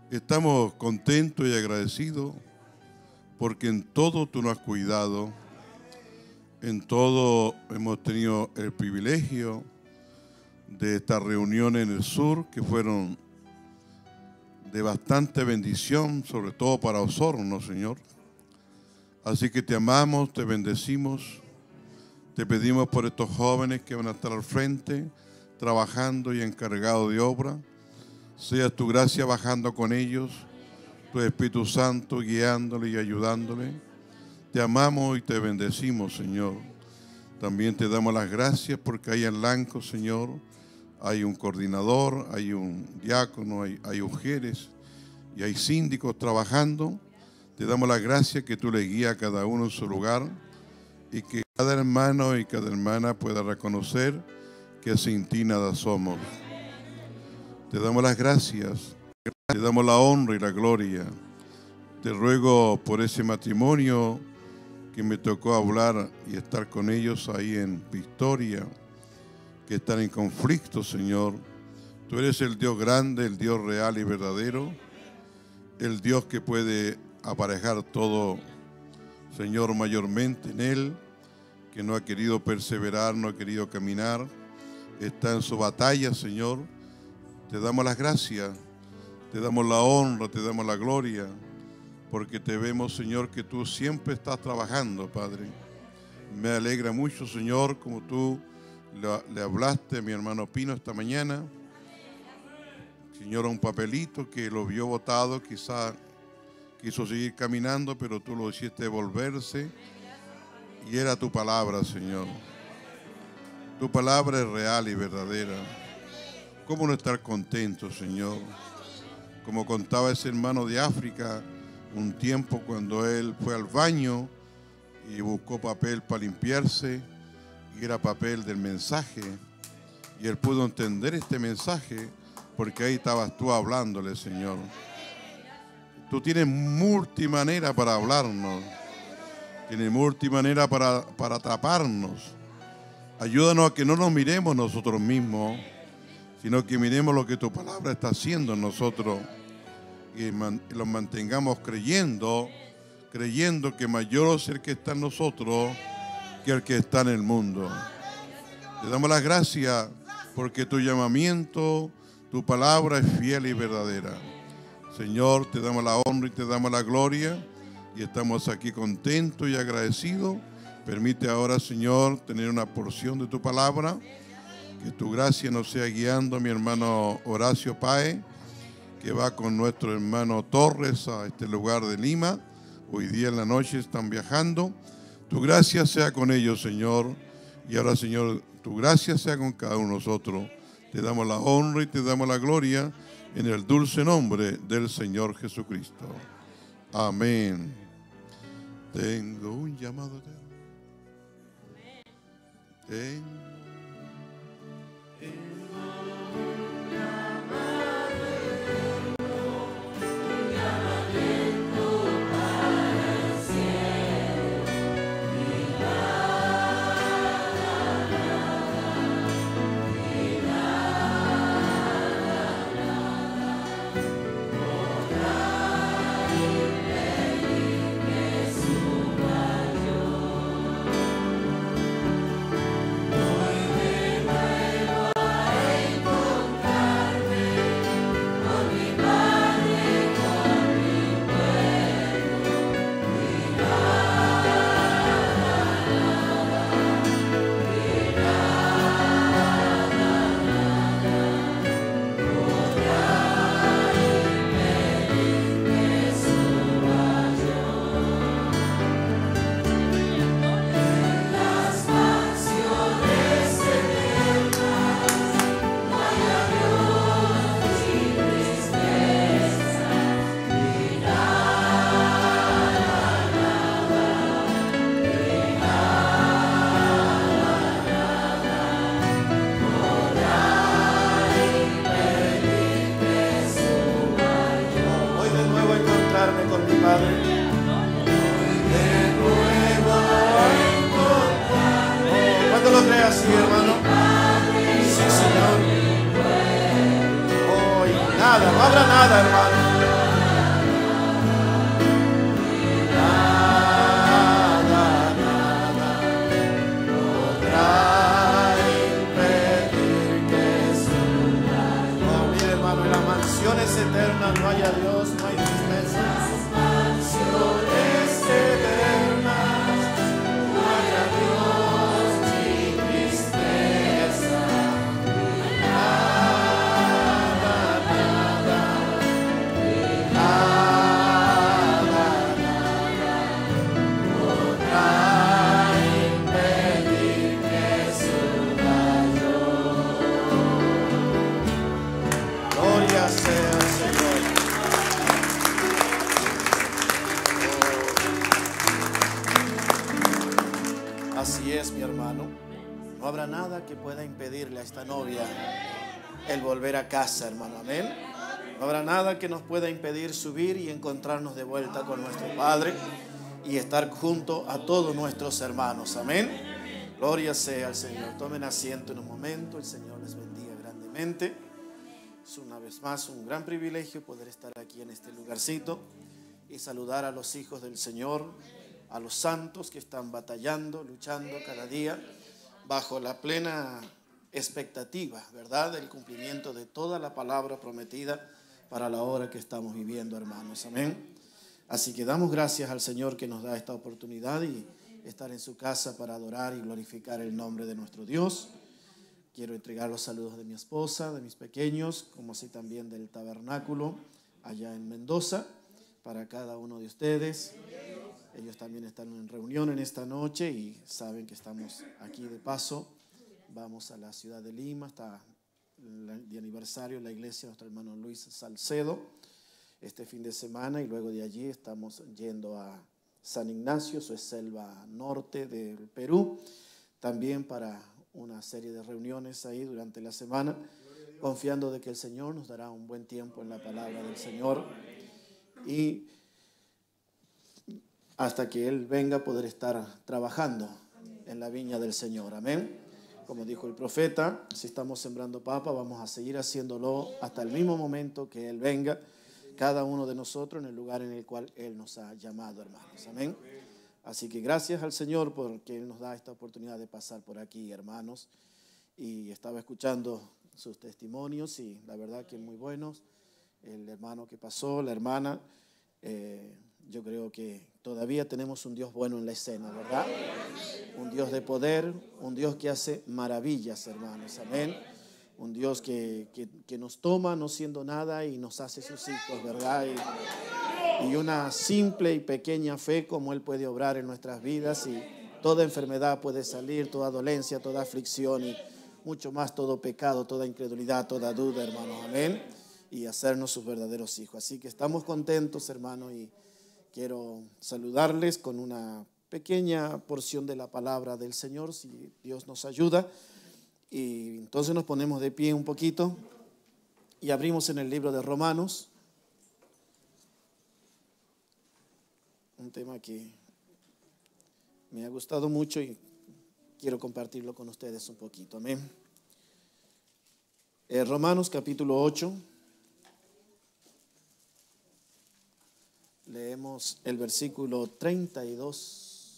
estamos contentos y agradecidos porque en todo tú nos has cuidado, en todo hemos tenido el privilegio de esta reunión en el sur que fueron de bastante bendición, sobre todo para Osorno, Señor. Así que te amamos, te bendecimos. Te pedimos por estos jóvenes que van a estar al frente, trabajando y encargados de obra. Sea tu gracia bajando con ellos, tu Espíritu Santo guiándole y ayudándole. Te amamos y te bendecimos, Señor. También te damos las gracias porque hay en Lanco, Señor, hay un coordinador, hay un diácono, hay mujeres y hay síndicos trabajando. Te damos las gracias que tú les guías a cada uno en su lugar y que cada hermano y cada hermana pueda reconocer que sin ti nada somos. Te damos las gracias, te damos la honra y la gloria. Te ruego por ese matrimonio que me tocó hablar y estar con ellos ahí en Victoria, que están en conflicto, Señor. Tú eres el Dios grande, el Dios real y verdadero, el Dios que puede aparejar todo, Señor, mayormente en Él, que no ha querido perseverar, no ha querido caminar, está en su batalla, Señor. Te damos las gracias, te damos la honra, te damos la gloria, porque te vemos, Señor, que tú siempre estás trabajando, Padre. Me alegra mucho, Señor, como tú le hablaste a mi hermano Pino esta mañana. Señor, un papelito que lo vio botado, quizá quiso seguir caminando, pero tú lo hiciste volverse. Y era tu palabra, Señor. Tu palabra es real y verdadera. ¿Cómo no estar contento, Señor? Como contaba ese hermano de África, un tiempo cuando él fue al baño y buscó papel para limpiarse, y era papel del mensaje, y él pudo entender este mensaje porque ahí estabas tú hablándole, Señor. Tú tienes multimanera para hablarnos, tienes multimanera para atraparnos. Ayúdanos a que no nos miremos nosotros mismos, sino que miremos lo que tu palabra está haciendo en nosotros y los mantengamos creyendo que mayor es el que está en nosotros que el que está en el mundo. Te damos las gracias porque tu llamamiento, tu palabra es fiel y verdadera. Señor, te damos la honra y te damos la gloria y estamos aquí contentos y agradecidos. Permite ahora, Señor, tener una porción de tu palabra. Que tu gracia nos sea guiando a mi hermano Horacio Pae, que va con nuestro hermano Torres a este lugar de Lima. Hoy día en la noche están viajando. Tu gracia sea con ellos, Señor. Y ahora, Señor, tu gracia sea con cada uno de nosotros. Te damos la honra y te damos la gloria en el dulce nombre del Señor Jesucristo. Amén. Tengo un llamado eterno. Casa, hermano, amén. No habrá nada que nos pueda impedir subir y encontrarnos de vuelta con nuestro Padre y estar junto a todos nuestros hermanos, amén. Gloria sea al Señor. Tomen asiento en un momento, el Señor les bendiga grandemente. Es una vez más un gran privilegio poder estar aquí en este lugarcito y saludar a los hijos del Señor, a los santos que están batallando, luchando cada día bajo la plena expectativa, ¿verdad?, del cumplimiento de toda la palabra prometida para la hora que estamos viviendo, hermanos, amén. Así que damos gracias al Señor que nos da esta oportunidad y estar en su casa para adorar y glorificar el nombre de nuestro Dios. Quiero entregar los saludos de mi esposa, de mis pequeños, como así también del tabernáculo allá en Mendoza, para cada uno de ustedes. Ellos también están en reunión en esta noche y saben que estamos aquí de paso. Vamos a la ciudad de Lima, está de aniversario la iglesia de nuestro hermano Luis Salcedo este fin de semana, y luego de allí estamos yendo a San Ignacio, eso es selva norte del Perú, también para una serie de reuniones ahí durante la semana, confiando de que el Señor nos dará un buen tiempo en la palabra del Señor y hasta que Él venga poder estar trabajando en la viña del Señor. Amén. Como dijo el profeta, si estamos sembrando papa, vamos a seguir haciéndolo hasta el mismo momento que Él venga, cada uno de nosotros en el lugar en el cual Él nos ha llamado, hermanos. Amén. Así que gracias al Señor porque Él nos da esta oportunidad de pasar por aquí, hermanos. Y estaba escuchando sus testimonios y la verdad que muy buenos. El hermano que pasó, la hermana, yo creo que todavía tenemos un Dios bueno en la escena, ¿verdad? Un Dios de poder, un Dios que hace maravillas, hermanos, amén. Un Dios que nos toma no siendo nada y nos hace sus hijos, ¿verdad? Y una simple y pequeña fe como Él puede obrar en nuestras vidas, y toda enfermedad puede salir, toda dolencia, toda aflicción y mucho más, todo pecado, toda incredulidad, toda duda, hermanos, amén. Y hacernos sus verdaderos hijos. Así que estamos contentos, hermanos, y quiero saludarles con una pequeña porción de la palabra del Señor, si Dios nos ayuda. Y entonces nos ponemos de pie un poquito y abrimos en el libro de Romanos, un tema que me ha gustado mucho y quiero compartirlo con ustedes un poquito. Amén. Romanos capítulo 8. Leemos el versículo 32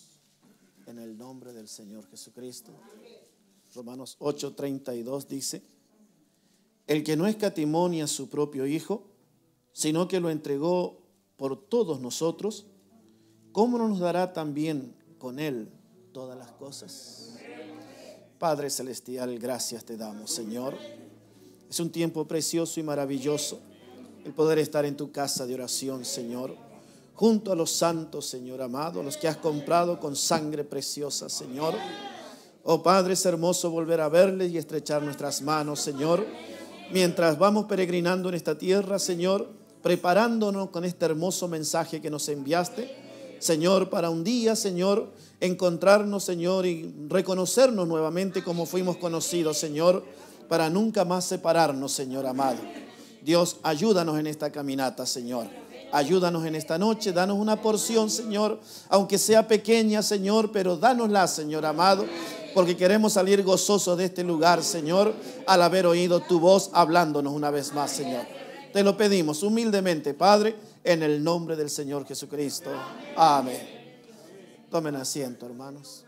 en el nombre del Señor Jesucristo. Romanos 8:32 dice: el que no escatimó ni a su propio Hijo, sino que lo entregó por todos nosotros, ¿cómo no nos dará también con Él todas las cosas? Padre Celestial, gracias te damos, Señor. Es un tiempo precioso y maravilloso el poder estar en tu casa de oración, Señor, junto a los santos, Señor amado, a los que has comprado con sangre preciosa, Señor. Oh Padre, es hermoso volver a verles y estrechar nuestras manos, Señor, mientras vamos peregrinando en esta tierra, Señor, preparándonos con este hermoso mensaje que nos enviaste, Señor, para un día, Señor, encontrarnos, Señor, y reconocernos nuevamente como fuimos conocidos, Señor, para nunca más separarnos, Señor amado. Dios, ayúdanos en esta caminata, Señor. Ayúdanos en esta noche, danos una porción, Señor, aunque sea pequeña, Señor, pero dánosla, Señor amado, porque queremos salir gozosos de este lugar, Señor, al haber oído tu voz hablándonos una vez más, Señor. Te lo pedimos humildemente, Padre, en el nombre del Señor Jesucristo. Amén. Tomen asiento, hermanos.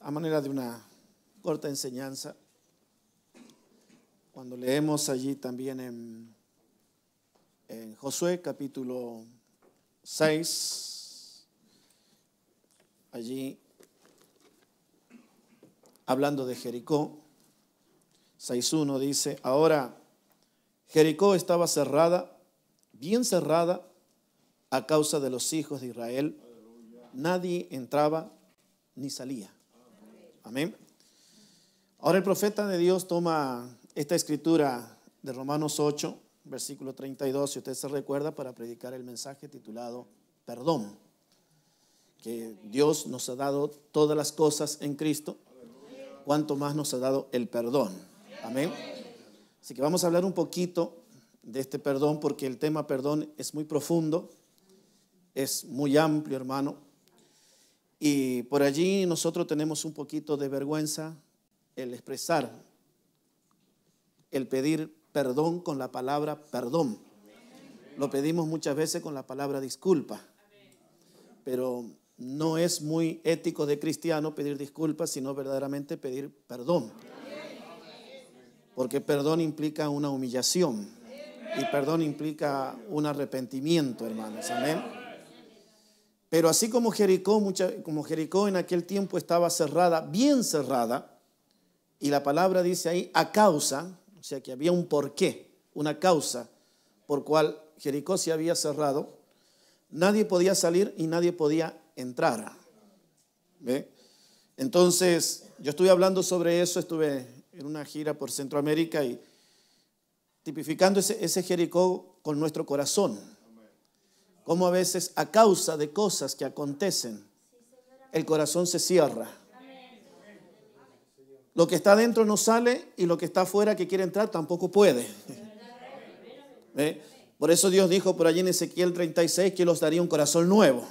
A manera de una corta enseñanza, cuando leemos allí también en Josué capítulo 6, allí hablando de Jericó, 6:1 dice: ahora Jericó estaba cerrada, bien cerrada, a causa de los hijos de Israel. Nadie entraba ni salía. Amén. Ahora el profeta de Dios toma esta escritura de Romanos 8, versículo 32, si usted se recuerda, para predicar el mensaje titulado Perdón, que Dios nos ha dado todas las cosas en Cristo, cuanto más nos ha dado el perdón. Amén. Así que vamos a hablar un poquito de este perdón, porque el tema perdón es muy profundo, es muy amplio, hermano, y por allí nosotros tenemos un poquito de vergüenza el expresar, el pedir perdón con la palabra perdón. Lo pedimos muchas veces con la palabra disculpa, pero no es muy ético de cristiano pedir disculpas, sino verdaderamente pedir perdón, porque perdón implica una humillación, Y perdón implica un arrepentimiento, hermanos. Amén. Pero así como Jericó en aquel tiempo estaba cerrada, bien cerrada, y la palabra dice ahí, a causa, o sea que había un porqué, una causa por cual Jericó se había cerrado, nadie podía salir y nadie podía entrar. ¿Ve? Entonces, yo estuve hablando sobre eso, estuve en una gira por Centroamérica y tipificando ese Jericó con nuestro corazón. Como a veces a causa de cosas que acontecen, el corazón se cierra. Lo que está adentro no sale y lo que está afuera que quiere entrar tampoco puede. ¿Eh? Por eso Dios dijo por allí en Ezequiel 36 que los daría un corazón nuevo.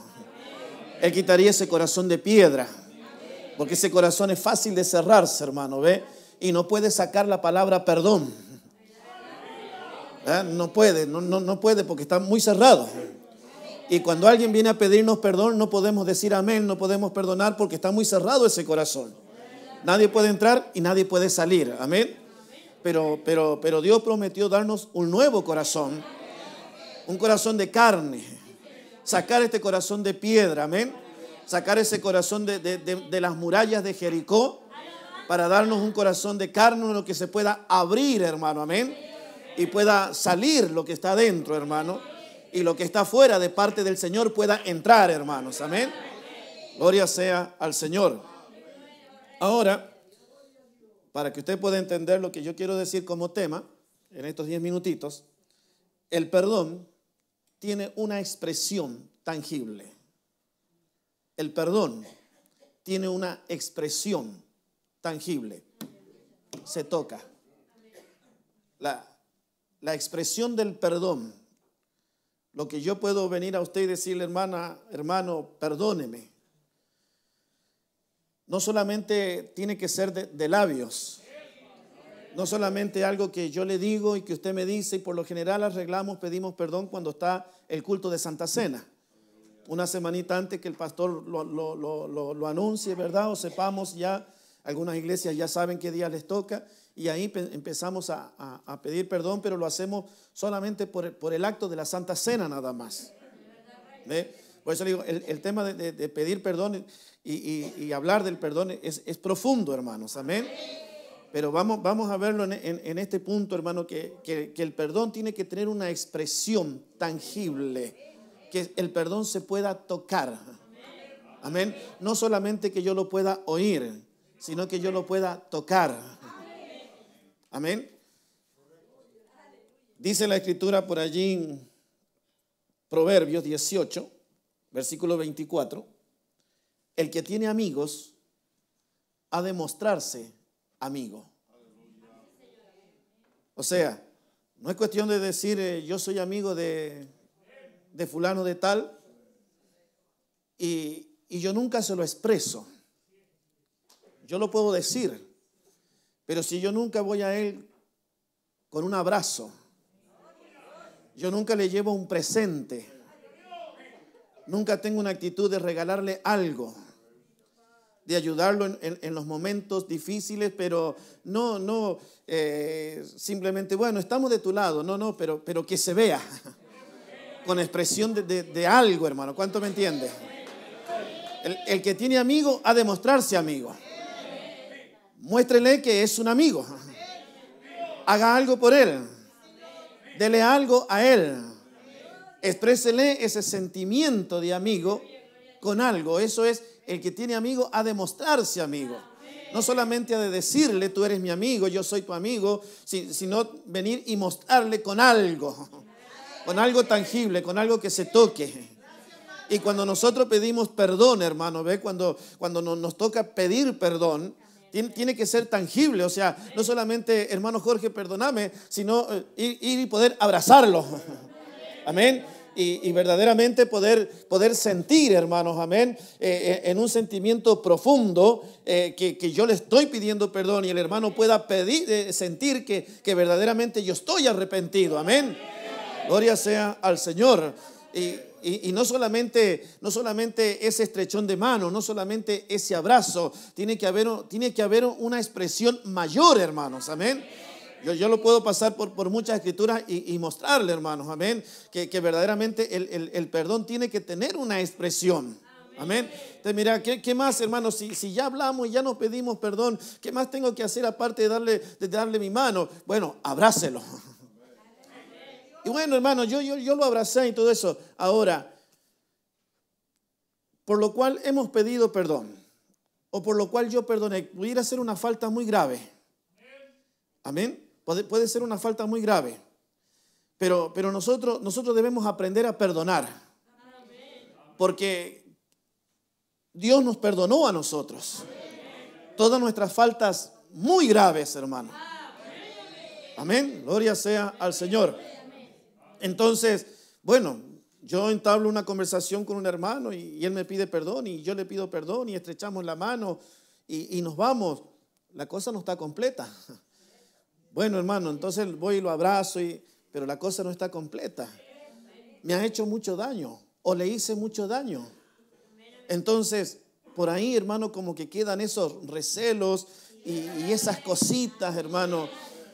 Él quitaría ese corazón de piedra, porque ese corazón es fácil de cerrarse, hermano, ¿ve? Y no puede sacar la palabra perdón. ¿Eh? No puede porque está muy cerrado. Y cuando alguien viene a pedirnos perdón, no podemos decir amén, no podemos perdonar porque está muy cerrado ese corazón. Nadie puede entrar y nadie puede salir, amén. Pero Dios prometió darnos un nuevo corazón, un corazón de carne, sacar este corazón de piedra, amén. Sacar ese corazón de las murallas de Jericó para darnos un corazón de carne en lo que se pueda abrir, hermano, amén. Y pueda salir lo que está adentro, hermano. Y lo que está fuera de parte del Señor pueda entrar, hermanos. Amén. Gloria sea al Señor. Ahora, para que usted pueda entender lo que yo quiero decir como tema, en estos 10 minutitos, el perdón tiene una expresión tangible. El perdón tiene una expresión tangible. Se toca. La expresión del perdón. Lo que yo puedo venir a usted y decirle, hermana, hermano, perdóneme. No solamente tiene que ser de labios. No solamente algo que yo le digo y que usted me dice, y por lo general arreglamos, pedimos perdón cuando está el culto de Santa Cena. Una semanita antes que el pastor lo anuncie, ¿verdad? O sepamos ya, algunas iglesias ya saben qué día les toca. Y ahí empezamos a pedir perdón, pero lo hacemos solamente por el acto de la Santa Cena nada más. ¿Ve? Por eso le digo, el tema de pedir perdón y hablar del perdón es profundo, hermanos. Amén. Pero vamos a verlo en este punto, hermano, que el perdón tiene que tener una expresión tangible, que el perdón se pueda tocar. Amén. No solamente que yo lo pueda oír, sino que yo lo pueda tocar. Amén. Dice la escritura por allí en Proverbios 18, versículo 24. El que tiene amigos ha de mostrarse amigo. O sea, no es cuestión de decir yo soy amigo de fulano de tal y yo nunca se lo expreso. Yo lo puedo decir. Pero si yo nunca voy a él con un abrazo, yo nunca le llevo un presente, nunca tengo una actitud de regalarle algo, de ayudarlo en los momentos difíciles, pero no simplemente, bueno, estamos de tu lado, pero que se vea, con expresión de algo, hermano. ¿Cuánto me entiende? El que tiene amigo ha de mostrarse amigo. Muéstrele que es un amigo. Haga algo por él. Dele algo a él. Exprésele ese sentimiento de amigo con algo. Eso es, el que tiene amigo ha de mostrarse amigo. No solamente ha de decirle, tú eres mi amigo, yo soy tu amigo, sino venir y mostrarle con algo. Con algo tangible, con algo que se toque. Y cuando nosotros pedimos perdón, hermano, ¿ve? Cuando nos toca pedir perdón, tiene que ser tangible, o sea, no solamente, hermano Jorge, perdóname, sino ir y poder abrazarlo. Amén. Y verdaderamente poder sentir, hermanos, amén, en un sentimiento profundo que yo le estoy pidiendo perdón y el hermano pueda sentir que verdaderamente yo estoy arrepentido. Amén. Gloria sea al Señor. Y no solamente ese estrechón de mano, no solamente ese abrazo, tiene que haber una expresión mayor, hermanos, amén. Yo lo puedo pasar por muchas escrituras y mostrarle, hermanos, amén, que verdaderamente el perdón tiene que tener una expresión. Amén. Entonces, mira, ¿qué más, hermanos? Si ya hablamos y ya nos pedimos perdón, ¿qué más tengo que hacer aparte de darle mi mano? Bueno, abrácelo. Y bueno, hermanos, yo lo abracé y todo eso. Ahora, por lo cual hemos pedido perdón, o por lo cual yo perdoné, pudiera ser una falta muy grave. Amén. Puede ser una falta muy grave. Pero nosotros debemos aprender a perdonar. Porque Dios nos perdonó a nosotros. Todas nuestras faltas muy graves, hermano. Amén. Gloria sea al Señor. Entonces, bueno, yo entablo una conversación con un hermano y él me pide perdón y yo le pido perdón y estrechamos la mano y nos vamos. La cosa no está completa. Bueno, hermano, entonces voy y lo abrazo, pero la cosa no está completa. Me ha hecho mucho daño o le hice mucho daño. Entonces, por ahí, hermano, como que quedan esos recelos y esas cositas, hermano.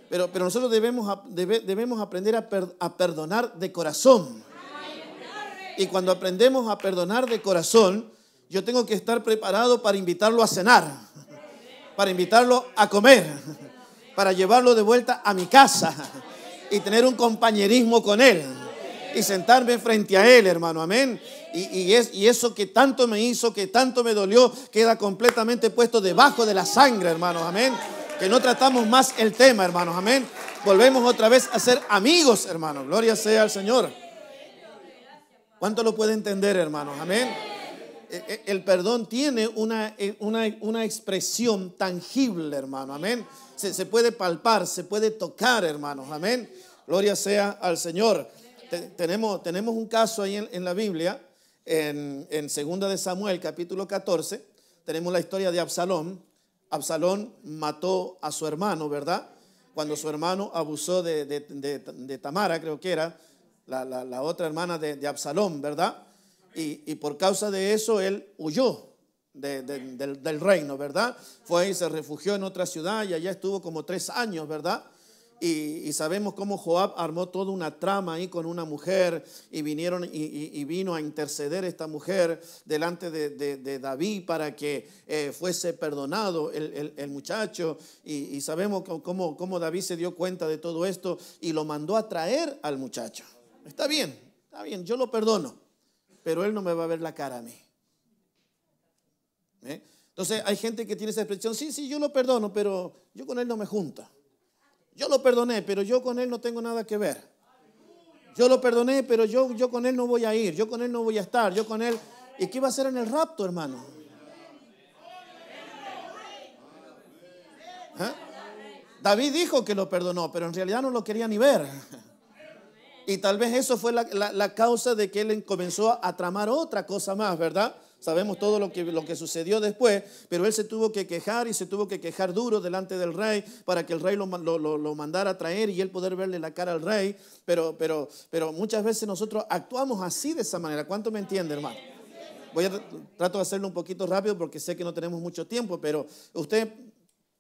Pero nosotros debemos aprender a perdonar de corazón. Y cuando aprendemos a perdonar de corazón, yo tengo que estar preparado para invitarlo a cenar, para invitarlo a comer, para llevarlo de vuelta a mi casa y tener un compañerismo con él y sentarme frente a él, hermano, amén. Y eso que tanto me hizo, que tanto me dolió, queda completamente puesto debajo de la sangre, hermanos, amén. Que no tratamos más el tema, hermanos, amén. Volvemos otra vez a ser amigos, hermanos. Gloria sea al Señor. ¿Cuánto lo puede entender, hermanos? Amén. El perdón tiene una expresión tangible, hermano, amén. Se puede palpar, se puede tocar, hermanos, amén. Gloria sea al Señor. Tenemos un caso ahí en la Biblia. En 2 de Samuel, capítulo 14, tenemos la historia de Absalón. Absalón mató a su hermano, ¿verdad? Cuando su hermano abusó de Tamara, creo que era, la otra hermana de Absalón, ¿verdad? Y por causa de eso, él huyó del reino, ¿verdad? Fue y se refugió en otra ciudad y allá estuvo como 3 años, ¿verdad? Y sabemos cómo Joab armó toda una trama ahí con una mujer y vinieron y vino a interceder esta mujer delante de David para que fuese perdonado el muchacho. Y sabemos cómo David se dio cuenta de todo esto y lo mandó a traer al muchacho. Está bien, yo lo perdono, pero él no me va a ver la cara a mí. ¿Eh? Entonces hay gente que tiene esa expresión, sí, yo lo perdono, pero yo con él no me junto. Yo lo perdoné, pero yo con él no tengo nada que ver. Yo lo perdoné, pero yo con él no voy a ir. Yo con él no voy a estar. Yo con él... ¿Y qué va a hacer en el rapto, hermano? ¿Eh? David dijo que lo perdonó, pero en realidad no lo quería ni ver. Y tal vez eso fue la causa de que él comenzó a tramar otra cosa más, ¿verdad? Sabemos todo lo que sucedió después, pero él se tuvo que quejar y se tuvo que quejar duro delante del rey para que el rey lo mandara a traer y él poder verle la cara al rey. Pero muchas veces nosotros actuamos así de esa manera. ¿Cuánto me entiende, hermano? Trato de hacerlo un poquito rápido porque sé que no tenemos mucho tiempo, pero usted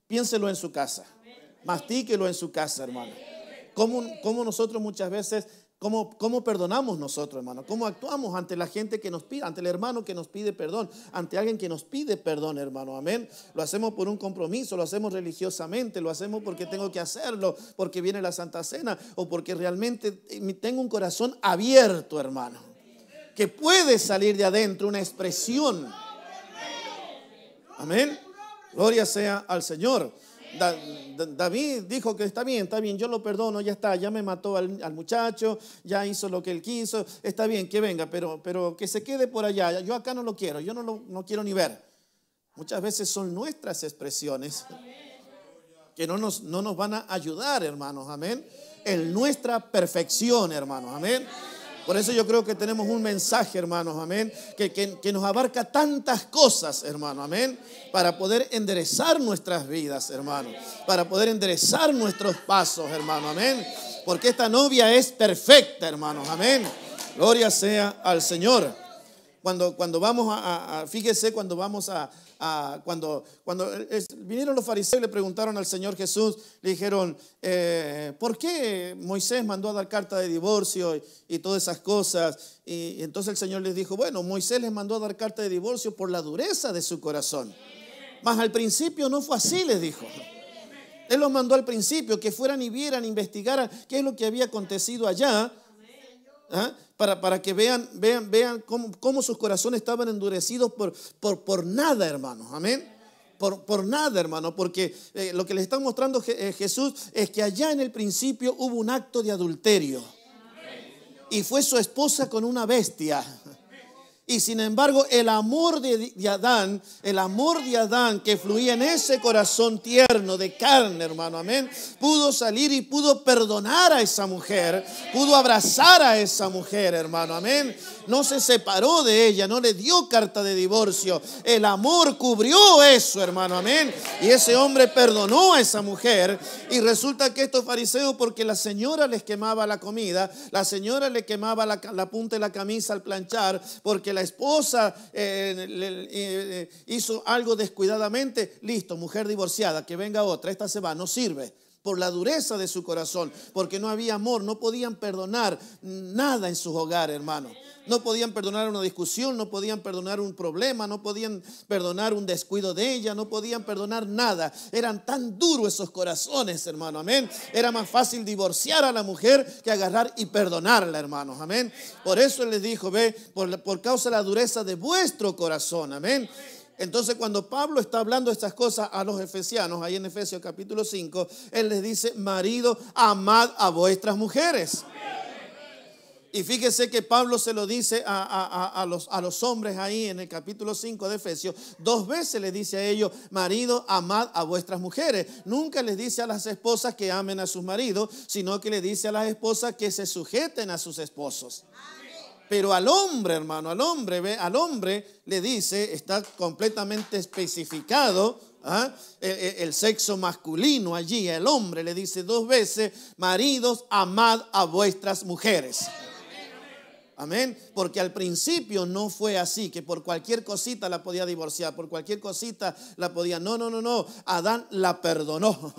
piénselo en su casa, mastíquelo en su casa, hermano. Como nosotros muchas veces... ¿Cómo perdonamos nosotros, hermano? ¿Cómo actuamos ante la gente que nos pide, ante el hermano que nos pide perdón, ante alguien que nos pide perdón, hermano? Amén. Lo hacemos por un compromiso, lo hacemos religiosamente, lo hacemos porque tengo que hacerlo, porque viene la Santa Cena o porque realmente tengo un corazón abierto, hermano, que puede salir de adentro una expresión. Amén. Gloria sea al Señor. David dijo que está bien, yo lo perdono, ya está, ya me mató al muchacho, ya hizo lo que él quiso, está bien, que venga, pero que se quede por allá, yo acá no lo quiero, yo no quiero ni ver. Muchas veces son nuestras expresiones que no nos van a ayudar, hermanos, amén, en nuestra perfección, hermanos, amén. Por eso yo creo que tenemos un mensaje, hermanos, amén, que nos abarca tantas cosas, hermano, amén, para poder enderezar nuestras vidas, hermano, para poder enderezar nuestros pasos, hermano, amén, porque esta novia es perfecta, hermanos, amén. Gloria sea al Señor. Cuando vamos fíjese, cuando vamos vinieron los fariseos y le preguntaron al Señor Jesús, le dijeron, ¿por qué Moisés mandó a dar carta de divorcio y todas esas cosas? Y entonces el Señor les dijo, bueno, Moisés les mandó a dar carta de divorcio por la dureza de su corazón. Mas al principio no fue así, les dijo. Él los mandó al principio, que fueran y vieran, investigaran qué es lo que había acontecido allá. ¿Ah? Para que vean cómo sus corazones estaban endurecidos por nada, hermanos. Amén. Por nada, hermano, porque lo que les está mostrando Jesús es que allá en el principio hubo un acto de adulterio. Y fue su esposa con una bestia. Y sin embargo, el amor de Adán, el amor de Adán que fluía en ese corazón tierno de carne, hermano, amén, pudo salir y pudo perdonar a esa mujer, pudo abrazar a esa mujer, hermano, amén. No se separó de ella, no le dio carta de divorcio. El amor cubrió eso, hermano, amén. Y ese hombre perdonó a esa mujer. Y resulta que estos fariseos, porque la señora les quemaba la comida, la señora le quemaba la punta de la camisa al planchar, porque la esposa hizo algo descuidadamente, listo, mujer divorciada, que venga otra, esta se va, no sirve, por la dureza de su corazón, porque no había amor, no podían perdonar nada en sus hogares, hermano. No podían perdonar una discusión, no podían perdonar un problema, no podían perdonar un descuido de ella, no podían perdonar nada. Eran tan duros esos corazones, hermano, amén. Era más fácil divorciar a la mujer que agarrar y perdonarla, hermanos, amén. Por eso les dijo, ve, por causa de la dureza de vuestro corazón, amén. Entonces cuando Pablo está hablando estas cosas a los efesianos, ahí en Efesios capítulo 5, él les dice, marido, amad a vuestras mujeres. Y fíjese que Pablo se lo dice a los hombres ahí en el capítulo 5 de Efesios. 2 veces les dice a ellos, marido, amad a vuestras mujeres. Nunca les dice a las esposas que amen a sus maridos, sino que les dice a las esposas que se sujeten a sus esposos. Pero al hombre, hermano, al hombre le dice, está completamente especificado, ¿ah? El sexo masculino allí, el hombre le dice 2 veces, maridos, amad a vuestras mujeres. Amén, porque al principio no fue así, que por cualquier cosita la podía divorciar, por cualquier cosita la podía, no, Adán la perdonó.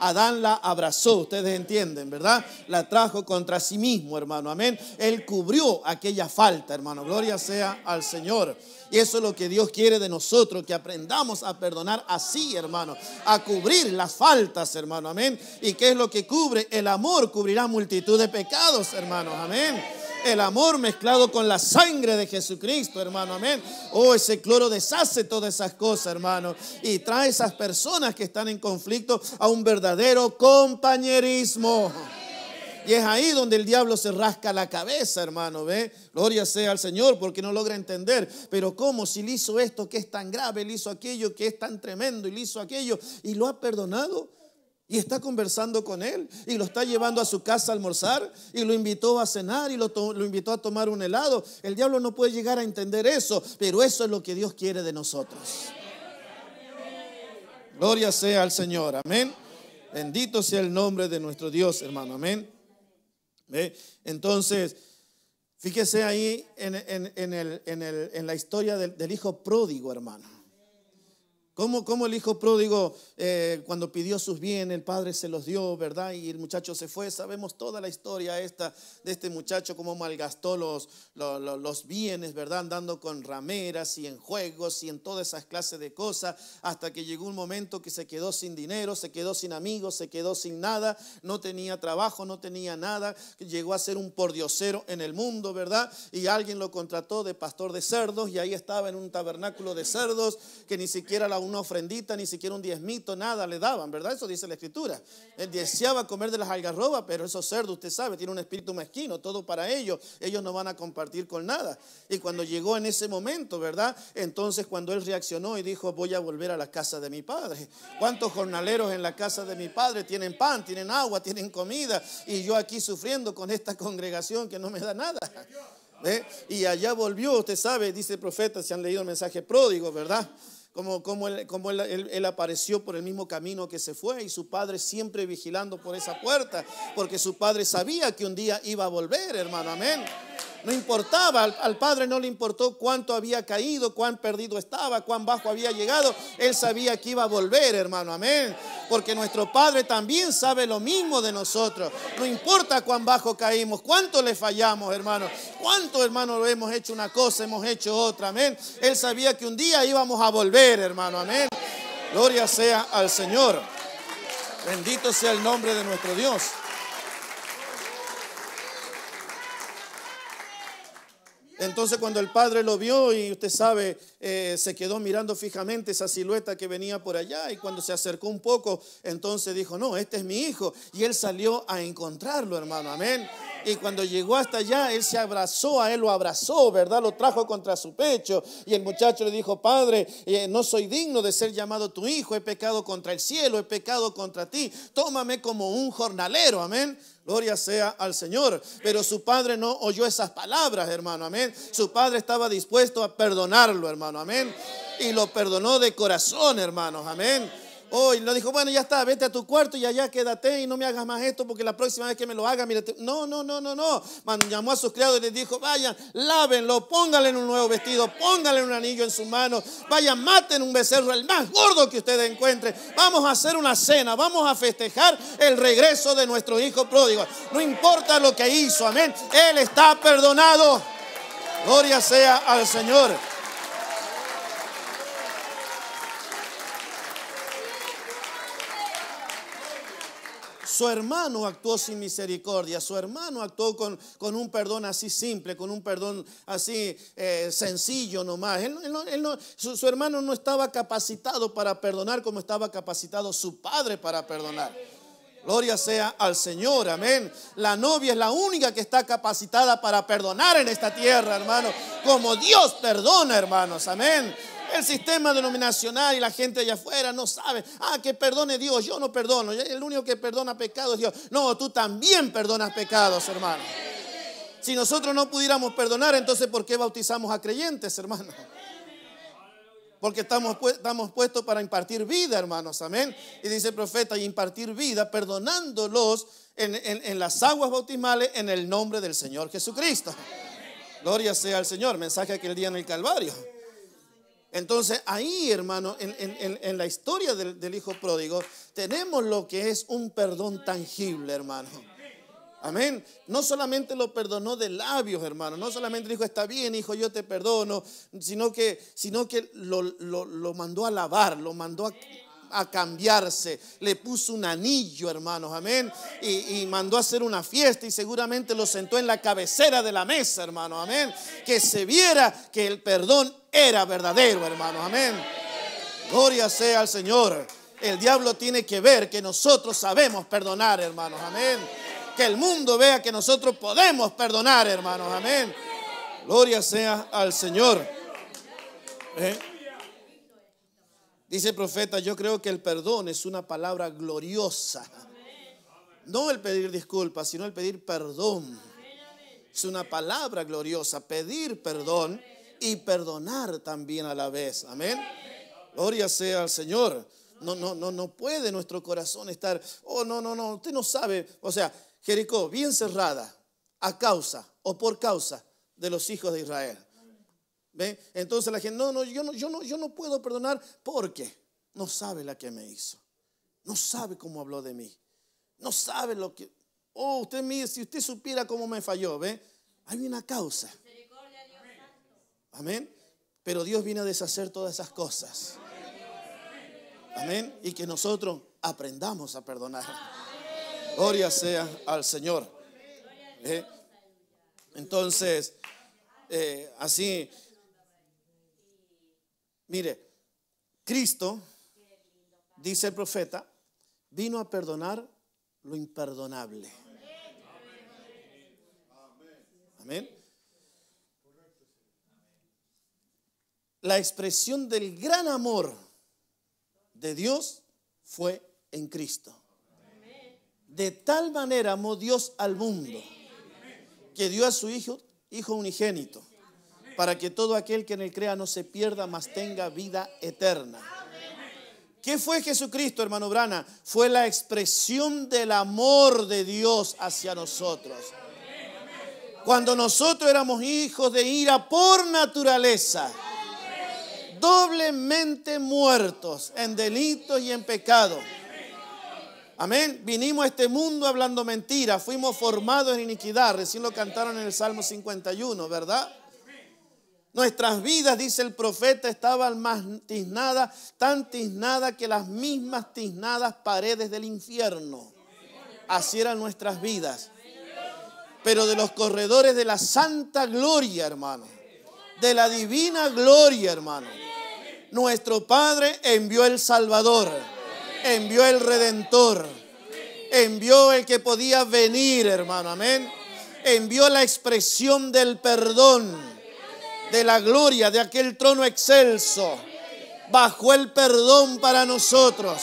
Adán la abrazó, ustedes entienden, ¿verdad? La trajo contra sí mismo, hermano, amén. Él cubrió aquella falta, hermano, gloria sea al Señor. Y eso es lo que Dios quiere de nosotros, que aprendamos a perdonar así, hermano, a cubrir las faltas, hermano, amén. ¿Y qué es lo que cubre? El amor cubrirá multitud de pecados, hermanos, amén. El amor mezclado con la sangre de Jesucristo, hermano, amén. Oh, ese cloro deshace todas esas cosas, hermano, y trae esas personas que están en conflicto a un verdadero compañerismo. Y es ahí donde el diablo se rasca la cabeza, hermano, ¿ve? Gloria sea al Señor, porque no logra entender. Pero ¿cómo? Si le hizo esto que es tan grave, le hizo aquello que es tan tremendo, y le hizo aquello, y lo ha perdonado. Y está conversando con él, y lo está llevando a su casa a almorzar, y lo invitó a cenar, y lo invitó a tomar un helado. El diablo no puede llegar a entender eso, pero eso es lo que Dios quiere de nosotros. Gloria sea al Señor, amén. Bendito sea el nombre de nuestro Dios, hermano, amén. ¿Ve? Entonces, fíjese ahí en la historia del hijo pródigo, hermano. ¿Cómo el hijo pródigo, cuando pidió sus bienes, el padre se los dio, ¿verdad? Y el muchacho se fue. Sabemos toda la historia de este muchacho, cómo malgastó los bienes, ¿verdad? Andando con rameras y en juegos y en todas esas clases de cosas, hasta que llegó un momento que se quedó sin dinero, se quedó sin amigos, se quedó sin nada, no tenía trabajo, no tenía nada, llegó a ser un pordiosero en el mundo, ¿verdad? Y alguien lo contrató de pastor de cerdos, y ahí estaba en un tabernáculo de cerdos que ni siquiera la una ofrendita, ni siquiera un diezmito, nada le daban, ¿verdad? Eso dice la Escritura. Él deseaba comer de las algarrobas, pero esos cerdos, usted sabe, tienen un espíritu mezquino, todo para ellos, ellos no van a compartir con nada. Y cuando llegó en ese momento, ¿verdad? Entonces cuando él reaccionó y dijo, voy a volver a la casa de mi padre. ¿Cuántos jornaleros en la casa de mi padre tienen pan, tienen agua, tienen comida? Y yo aquí sufriendo con esta congregación que no me da nada. ¿Eh? Y allá volvió, usted sabe, dice el profeta, si han leído el mensaje pródigo, ¿verdad? Como él apareció por el mismo camino que se fue, y su padre siempre vigilando por esa puerta, porque su padre sabía que un día iba a volver, hermano, amén. No importaba, al padre no le importó cuánto había caído, cuán perdido estaba, cuán bajo había llegado. Él sabía que iba a volver, hermano, amén. Porque nuestro padre también sabe lo mismo de nosotros. No importa cuán bajo caímos, cuánto le fallamos, hermano. Cuánto, hermano, hemos hecho una cosa, hemos hecho otra, amén. Él sabía que un día íbamos a volver, hermano, amén. Gloria sea al Señor. Bendito sea el nombre de nuestro Dios. Entonces cuando el padre lo vio, y usted sabe, se quedó mirando fijamente esa silueta que venía por allá, y cuando se acercó un poco, entonces dijo, no, este es mi hijo. Y él salió a encontrarlo, hermano, amén. Y cuando llegó hasta allá, él se abrazó a él, lo abrazó, ¿verdad? Lo trajo contra su pecho, y el muchacho le dijo, padre, no soy digno de ser llamado tu hijo, he pecado contra el cielo, he pecado contra ti, tómame como un jornalero, amén. Gloria sea al Señor. Pero su padre no oyó esas palabras, hermano, amén. Su padre estaba dispuesto a perdonarlo, hermano, amén. Y lo perdonó de corazón, hermanos, amén. Oh, y le dijo, bueno, ya está, vete a tu cuarto y allá quédate y no me hagas más esto, porque la próxima vez que me lo haga, mírate. No, no, no, no, no. Llamó a sus criados y les dijo, vayan, lávenlo, pónganle un nuevo vestido, pónganle un anillo en su mano, vayan, maten un becerro, el más gordo que ustedes encuentren. Vamos a hacer una cena, vamos a festejar el regreso de nuestro hijo pródigo. No importa lo que hizo, amén. Él está perdonado. Gloria sea al Señor. Su hermano actuó sin misericordia, su hermano actuó con un perdón así simple, con un perdón así sencillo nomás. Su hermano no estaba capacitado para perdonar como estaba capacitado su padre para perdonar. Gloria sea al Señor, amén. La novia es la única que está capacitada para perdonar en esta tierra, hermano, como Dios perdona, hermanos, amén. El sistema denominacional y la gente allá afuera no sabe. Ah, que perdone Dios, yo no perdono. El único que perdona pecados es Dios. No, tú también perdonas pecados, hermano. Si nosotros no pudiéramos perdonar, entonces ¿por qué bautizamos a creyentes, hermano? Porque estamos puestos para impartir vida, hermanos, amén. Y dice el profeta, y impartir vida perdonándolos en las aguas bautismales en el nombre del Señor Jesucristo. Gloria sea al Señor. Mensaje aquel día en el Calvario. Entonces ahí, hermano, en la historia del hijo pródigo, tenemos lo que es un perdón tangible, hermano. Amén. No solamente lo perdonó de labios, hermano. No solamente dijo, está bien, hijo, yo te perdono. Sino que lo mandó a lavar, lo mandó a cambiarse, le puso un anillo, hermanos, amén, y mandó a hacer una fiesta, y seguramente lo sentó en la cabecera de la mesa, hermanos, amén, que se viera que el perdón era verdadero, hermanos, amén. Gloria sea al Señor. El diablo tiene que ver que nosotros sabemos perdonar, hermanos, amén. Que el mundo vea que nosotros podemos perdonar, hermanos, amén. Gloria sea al Señor. Dice el profeta, yo creo que el perdón es una palabra gloriosa. No el pedir disculpas, sino el pedir perdón. Es una palabra gloriosa, pedir perdón y perdonar también a la vez. Amén. Gloria sea al Señor. No puede nuestro corazón estar, oh, no, usted no sabe. O sea, Jericó, bien cerrada, a causa o por causa de los hijos de Israel. ¿Ve? Entonces la gente, yo no puedo perdonar porque no sabe la que me hizo, no sabe cómo habló de mí, no sabe lo que, oh, usted mire, si usted supiera cómo me falló, ¿ve? Hay una causa. Amén. Pero Dios viene a deshacer todas esas cosas. Amén. Y que nosotros aprendamos a perdonar. Gloria sea al Señor. ¿Ve? Entonces, así. Mire, Cristo, dice el profeta, vino a perdonar lo imperdonable. Amén. La expresión del gran amor de Dios fue en Cristo. De tal manera amó Dios al mundo que dio a su hijo unigénito, para que todo aquel que en él crea no se pierda, mas tenga vida eterna. ¿Qué fue Jesucristo, hermano Brana? Fue la expresión del amor de Dios hacia nosotros. Cuando nosotros éramos hijos de ira por naturaleza, doblemente muertos en delitos y en pecados. Amén. Vinimos a este mundo hablando mentiras, fuimos formados en iniquidad. Recién lo cantaron en el Salmo 51, ¿verdad? Nuestras vidas, dice el profeta, estaban más tiznadas, tan tiznadas que las mismas tiznadas paredes del infierno. Así eran nuestras vidas. Pero de los corredores de la santa gloria, hermano, de la divina gloria, hermano, nuestro Padre envió el Salvador. Envió el Redentor, envió el que podía venir, hermano, amén. Envió la expresión del perdón, de la gloria, de aquel trono excelso. Bajó el perdón para nosotros.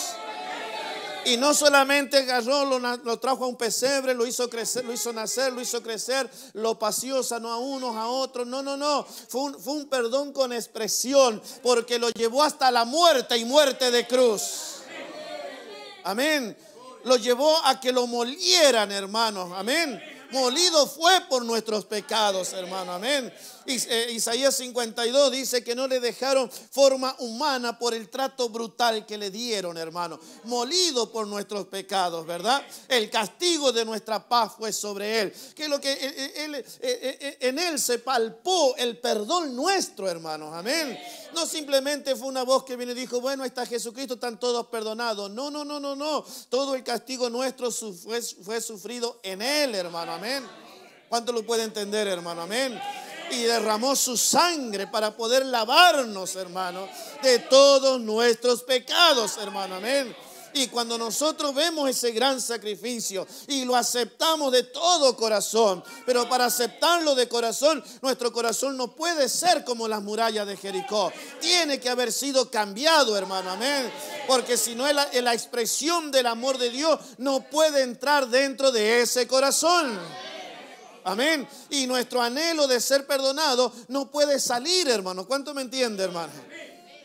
Y no solamente agarró, lo trajo a un pesebre, lo hizo crecer, lo hizo nacer, lo hizo crecer, lo paseó, sanó a unos, a otros. No, no, no. Fue un perdón con expresión, porque lo llevó hasta la muerte y muerte de cruz. Amén. Lo llevó a que lo molieran, hermanos. Amén. Molido fue por nuestros pecados, hermano. Amén. Isaías 52 dice que no le dejaron forma humana por el trato brutal que le dieron, hermano. Molido por nuestros pecados, ¿verdad? El castigo de nuestra paz fue sobre él. Que lo que en él se palpó el perdón nuestro, hermanos. Amén. No simplemente fue una voz que viene y dijo, bueno, ahí está Jesucristo, están todos perdonados. No, no, no, no, no. Todo el castigo nuestro fue sufrido en él, hermano. Amén. ¿Cuánto lo puede entender, hermano? Amén. Y derramó su sangre para poder lavarnos, hermano, de todos nuestros pecados, hermano. Amén. Y cuando nosotros vemos ese gran sacrificio y lo aceptamos de todo corazón, pero para aceptarlo de corazón, nuestro corazón no puede ser como las murallas de Jericó. Tiene que haber sido cambiado, hermano, amén. Porque si no, la expresión del amor de Dios no puede entrar dentro de ese corazón. Amén. Y nuestro anhelo de ser perdonado no puede salir, hermano. ¿Cuánto me entiende, hermano?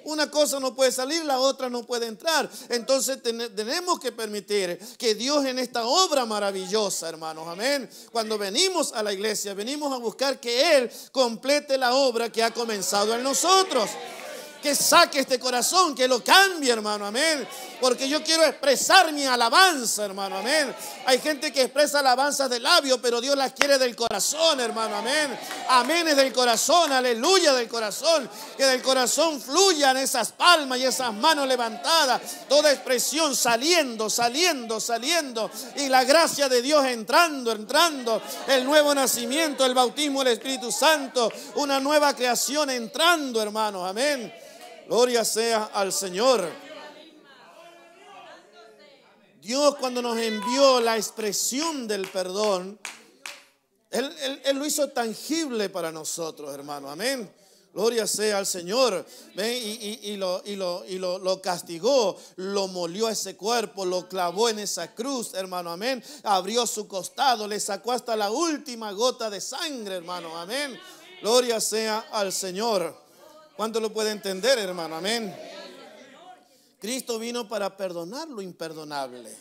Una cosa no puede salir, la otra no puede entrar. Entonces tenemos que permitir que Dios en esta obra maravillosa, hermanos, amén. Cuando venimos a la iglesia, venimos a buscar que Él complete la obra que ha comenzado en nosotros. Que saque este corazón, que lo cambie, hermano, amén. Porque yo quiero expresar mi alabanza, hermano, amén. Hay gente que expresa alabanzas de labio, pero Dios las quiere del corazón, hermano, amén. Amén es del corazón, aleluya del corazón. Que del corazón fluyan esas palmas y esas manos levantadas. Toda expresión saliendo, saliendo, saliendo. Y la gracia de Dios entrando, entrando. El nuevo nacimiento, el bautismo del Espíritu Santo. Una nueva creación entrando, hermano, amén. Gloria sea al Señor. Dios, cuando nos envió la expresión del perdón, Él lo hizo tangible para nosotros, hermano. Amén. Gloria sea al Señor. Y lo castigó, lo molió ese cuerpo, lo clavó en esa cruz, hermano. Amén. Abrió su costado, le sacó hasta la última gota de sangre, hermano. Amén. Gloria sea al Señor. ¿Cuánto lo puede entender, hermano? Amén. Cristo vino para perdonar lo imperdonable.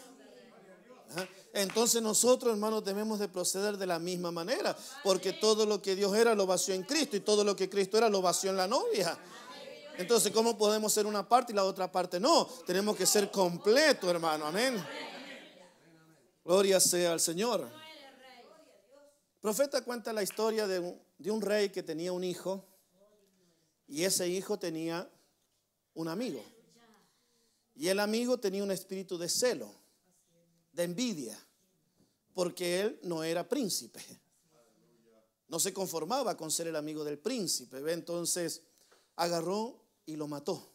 Entonces nosotros, hermanos, debemos de proceder de la misma manera, porque todo lo que Dios era lo vació en Cristo y todo lo que Cristo era lo vació en la novia. Entonces, ¿cómo podemos ser una parte y la otra parte no? Tenemos que ser completo, hermano. Amén. Gloria sea al Señor. El profeta cuenta la historia de un rey que tenía un hijo. Y ese hijo tenía un amigo. Y el amigo tenía un espíritu de celo, de envidia, porque él no era príncipe. No se conformaba con ser el amigo del príncipe. Entonces agarró y lo mató.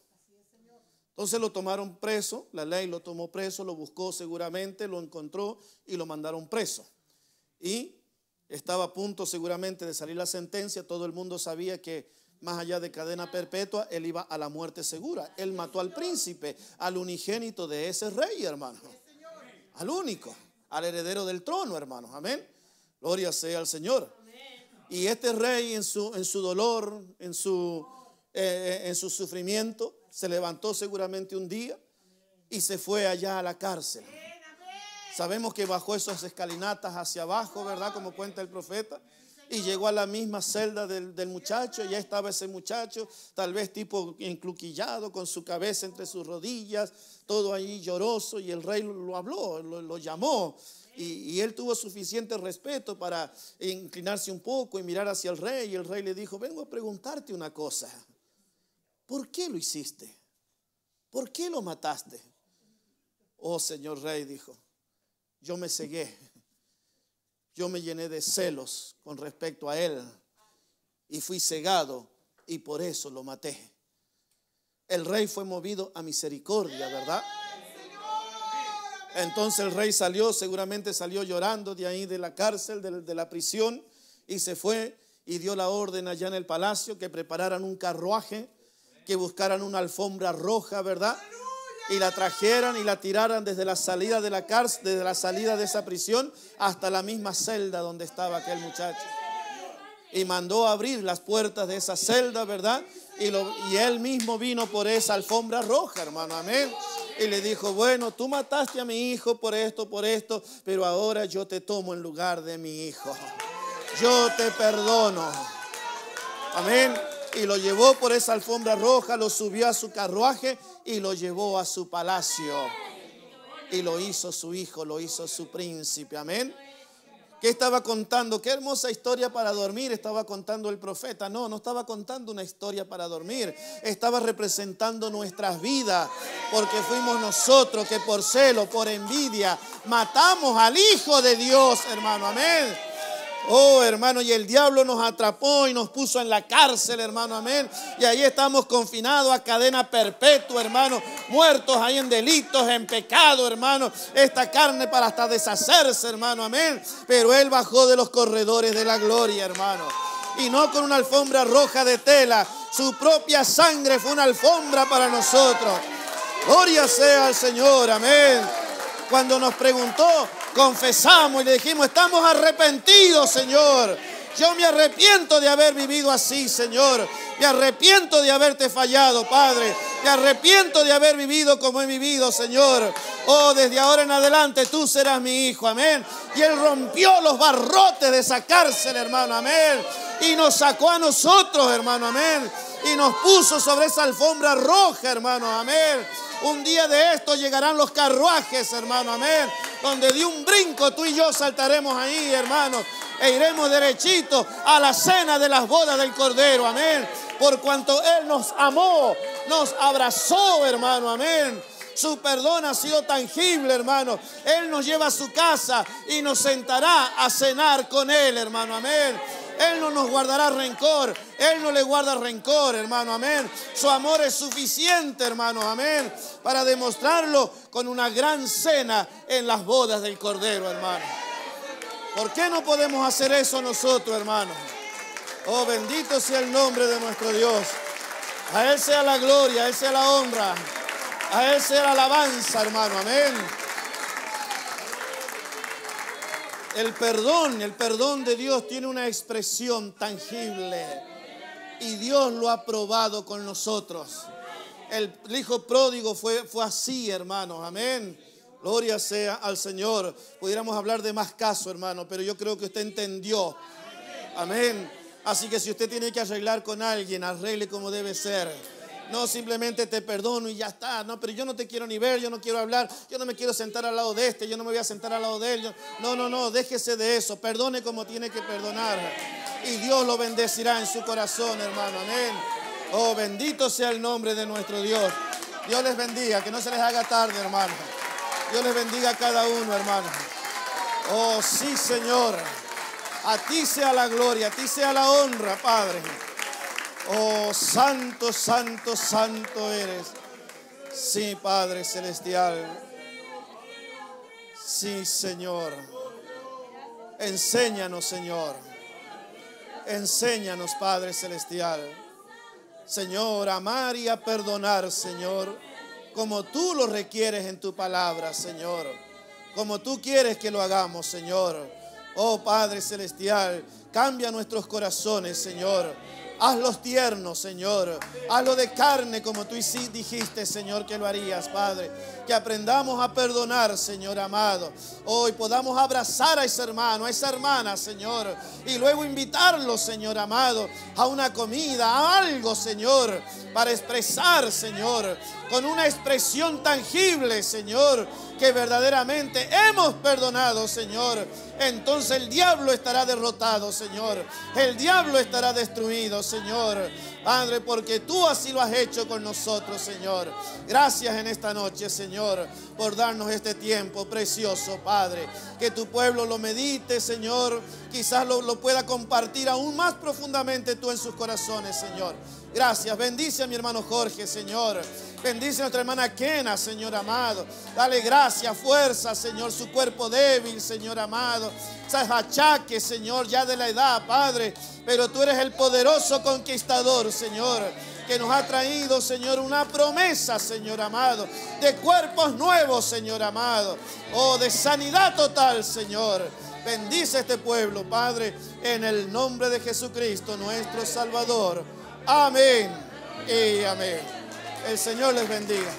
Entonces lo tomaron preso, la ley lo tomó preso, lo buscó seguramente, lo encontró y lo mandaron preso. Y estaba a punto seguramente de salir la sentencia. Todo el mundo sabía que más allá de cadena perpetua, él iba a la muerte segura. Él mató al príncipe, al unigénito de ese rey, hermano. Al único, al heredero del trono, hermanos. Amén. Gloria sea al Señor. Y este rey en su dolor, en su sufrimiento, se levantó seguramente un día y se fue allá a la cárcel. Sabemos que bajó esas escalinatas hacia abajo, ¿verdad? Como cuenta el profeta. y llegó a la misma celda del muchacho. Ya estaba ese muchacho, tal vez tipo encluquillado, con su cabeza entre sus rodillas, todo ahí lloroso, y el rey lo habló, lo llamó. Y él tuvo suficiente respeto para inclinarse un poco y mirar hacia el rey. Y el rey le dijo: vengo a preguntarte una cosa. ¿Por qué lo hiciste? ¿Por qué lo mataste? Oh, señor rey, dijo, yo me cegué. Yo me llené de celos con respecto a él y fui cegado y por eso lo maté. El rey fue movido a misericordia, ¿verdad? Entonces el rey salió, seguramente salió llorando de ahí de la cárcel, de la prisión, y se fue y dio la orden allá en el palacio que prepararan un carruaje, que buscaran una alfombra roja, ¿verdad? Y la trajeran y la tiraran desde la salida de la cárcel, desde la salida de esa prisión hasta la misma celda donde estaba aquel muchacho. Y mandó abrir las puertas de esa celda, ¿verdad? Y él mismo vino por esa alfombra roja, hermano, amén. Y le dijo: bueno, tú mataste a mi hijo por esto, pero ahora yo te tomo en lugar de mi hijo. Yo te perdono. Amén. Y lo llevó por esa alfombra roja, lo subió a su carruaje y lo llevó a su palacio. Y lo hizo su hijo, lo hizo su príncipe. Amén. ¿Qué estaba contando? Qué hermosa historia para dormir estaba contando el profeta. No, no estaba contando una historia para dormir. Estaba representando nuestras vidas, porque fuimos nosotros que por celo, por envidia, matamos al Hijo de Dios, hermano. Amén. Oh, hermano, y el diablo nos atrapó y nos puso en la cárcel, hermano, amén. Y ahí estamos confinados a cadena perpetua, hermano, muertos ahí en delitos, en pecado, hermano. Esta carne para hasta deshacerse, hermano, amén. Pero él bajó de los corredores de la gloria, hermano. Y no con una alfombra roja de tela, su propia sangre fue una alfombra para nosotros. Gloria sea al Señor, amén. Cuando nos preguntó, confesamos y le dijimos: estamos arrepentidos, Señor. Yo me arrepiento de haber vivido así, Señor. Me arrepiento de haberte fallado, Padre. Me arrepiento de haber vivido como he vivido, Señor. Oh, desde ahora en adelante tú serás mi hijo, amén. Y él rompió los barrotes de esa cárcel, hermano, amén. Y nos sacó a nosotros, hermano, amén. Y nos puso sobre esa alfombra roja, hermano, amén. Un día de esto llegarán los carruajes, hermano, amén. Donde de un brinco tú y yo saltaremos ahí, hermano. E iremos derechito a la cena de las bodas del Cordero, amén. Por cuanto Él nos amó, nos abrazó, hermano, amén. Su perdón ha sido tangible, hermano. Él nos lleva a su casa y nos sentará a cenar con Él, hermano, amén. Él no nos guardará rencor. Él no le guarda rencor, hermano, amén. Su amor es suficiente, hermano, amén, para demostrarlo con una gran cena en las bodas del Cordero, hermano. ¿Por qué no podemos hacer eso nosotros, hermano? Oh, bendito sea el nombre de nuestro Dios. A Él sea la gloria, a Él sea la honra, a Él sea la alabanza, hermano, amén. El perdón de Dios tiene una expresión tangible y Dios lo ha probado con nosotros. El hijo pródigo fue así, hermanos, amén. Gloria sea al Señor. Pudiéramos hablar de más casos, hermano, pero yo creo que usted entendió. Amén. Así que si usted tiene que arreglar con alguien, arregle como debe ser. No, simplemente te perdono y ya está. No, pero yo no te quiero ni ver, yo no quiero hablar, yo no me quiero sentar al lado de este, yo no me voy a sentar al lado de él. No, no, no, déjese de eso. Perdone como tiene que perdonar. Y Dios lo bendecirá en su corazón, hermano. Amén. Oh, bendito sea el nombre de nuestro Dios. Dios les bendiga, que no se les haga tarde, hermano. Dios les bendiga a cada uno, hermano. Oh, sí, Señor. A ti sea la gloria, a ti sea la honra, Padre. Oh, santo, santo, santo eres. Sí, Padre Celestial. Sí, Señor. Enséñanos, Señor. Enséñanos, Padre Celestial. Señor, a amar y a perdonar, Señor, como tú lo requieres en tu palabra, Señor. Como tú quieres que lo hagamos, Señor. Oh, Padre Celestial, cambia nuestros corazones, Señor. Hazlos tiernos, Señor. Hazlo de carne como tú dijiste, Señor, que lo harías, Padre. Que aprendamos a perdonar, Señor amado. Hoy podamos abrazar a ese hermano, a esa hermana, Señor. Y luego invitarlo, Señor amado, a una comida, a algo, Señor. Para expresar, Señor, con una expresión tangible, Señor, que verdaderamente hemos perdonado, Señor. Entonces el diablo estará derrotado, Señor. El diablo estará destruido, Señor. Padre, porque tú así lo has hecho con nosotros, Señor. Gracias en esta noche, Señor, por darnos este tiempo precioso, Padre. Que tu pueblo lo medite, Señor. Quizás lo pueda compartir aún más profundamente tú en sus corazones, Señor. Gracias. Bendice a mi hermano Jorge, Señor. Bendice a nuestra hermana Kena, Señor amado. Dale gracia, fuerza, Señor, su cuerpo débil, Señor amado. Esas achaques, Señor, ya de la edad, Padre. Pero tú eres el poderoso conquistador, Señor, que nos ha traído, Señor, una promesa, Señor amado, de cuerpos nuevos, Señor amado. Oh, de sanidad total, Señor. Bendice a este pueblo, Padre, en el nombre de Jesucristo, nuestro Salvador. Amén y amén. El Señor les bendiga.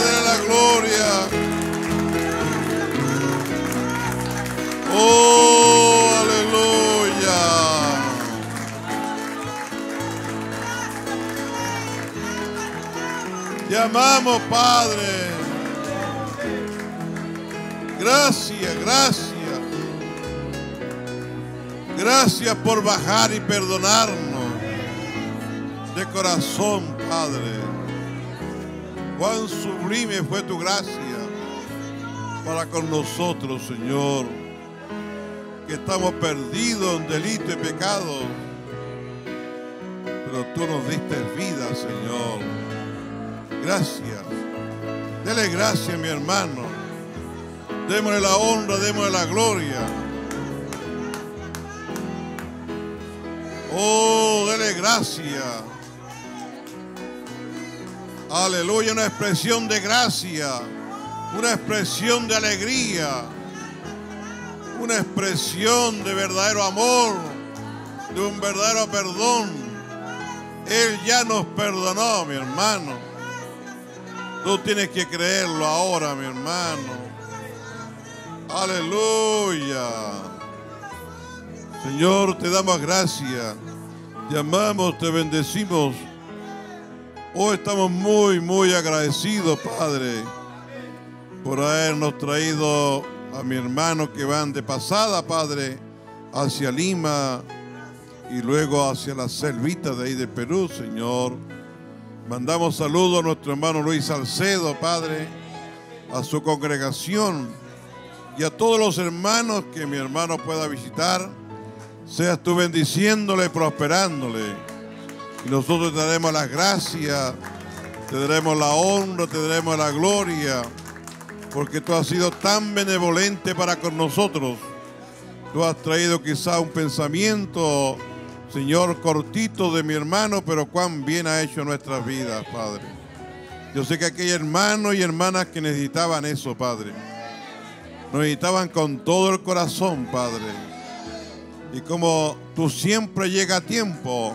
de la gloria. Oh, aleluya. Te amamos, Padre. Gracias, gracias. Gracias por bajar y perdonarnos de corazón, Padre. Cuán sublime fue tu gracia para con nosotros, Señor, que estamos perdidos en delito y pecado, pero tú nos diste vida, Señor. Gracias. Dele gracias, mi hermano. Démosle la honra, démosle la gloria. Oh, dele gracia. Aleluya, una expresión de gracia, una expresión de alegría, una expresión de verdadero amor, de un verdadero perdón. Él ya nos perdonó, mi hermano. Tú tienes que creerlo ahora, mi hermano. Aleluya. Señor, te damos gracias, te amamos, te bendecimos. Hoy estamos muy, muy agradecidos, Padre, por habernos traído a mi hermano que van de pasada, Padre, hacia Lima y luego hacia las selvitas de ahí de Perú, Señor. Mandamos saludos a nuestro hermano Luis Salcedo, Padre, a su congregación y a todos los hermanos que mi hermano pueda visitar. Seas tú bendiciéndole y prosperándole. Y nosotros te daremos las gracias, te daremos la honra, te daremos la gloria, porque tú has sido tan benevolente para con nosotros. Tú has traído quizá un pensamiento, Señor, cortito de mi hermano, pero cuán bien ha hecho nuestras vidas, Padre. Yo sé que aquí hay hermanos y hermanas que necesitaban eso, Padre. Nos necesitaban con todo el corazón, Padre. Y como tú siempre llegas a tiempo,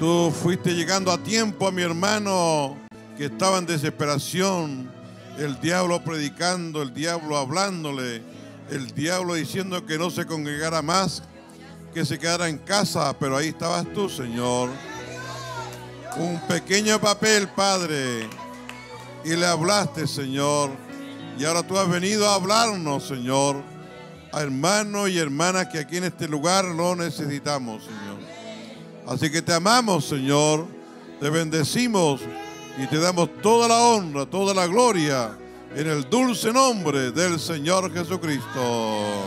tú fuiste llegando a tiempo a mi hermano que estaba en desesperación, el diablo predicando, el diablo hablándole, el diablo diciendo que no se congregara más, que se quedara en casa, pero ahí estabas tú, Señor. Un pequeño papel, Padre, y le hablaste, Señor, y ahora tú has venido a hablarnos, Señor, a hermanos y hermanas que aquí en este lugar lo necesitamos, Señor. Así que te amamos, Señor, te bendecimos y te damos toda la honra, toda la gloria en el dulce nombre del Señor Jesucristo.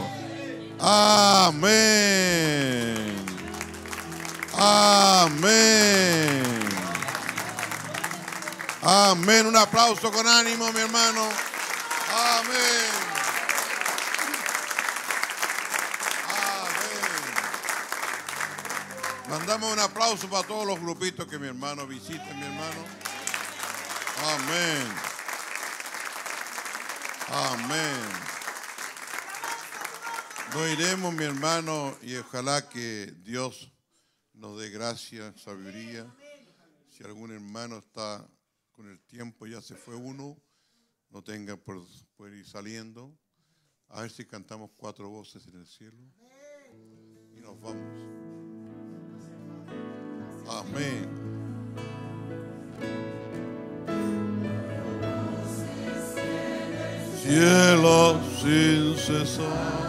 Amén. Amén. Amén. Un aplauso con ánimo, mi hermano. Amén. Mandamos un aplauso para todos los grupitos que mi hermano visita, mi hermano. Amén. Amén. Nos iremos, mi hermano, y ojalá que Dios nos dé gracia, sabiduría. Si algún hermano está con el tiempo, ya se fue uno, no tenga por ir saliendo. A ver si cantamos cuatro voces en el cielo. Y nos vamos. Amén. Cielo sin cesar.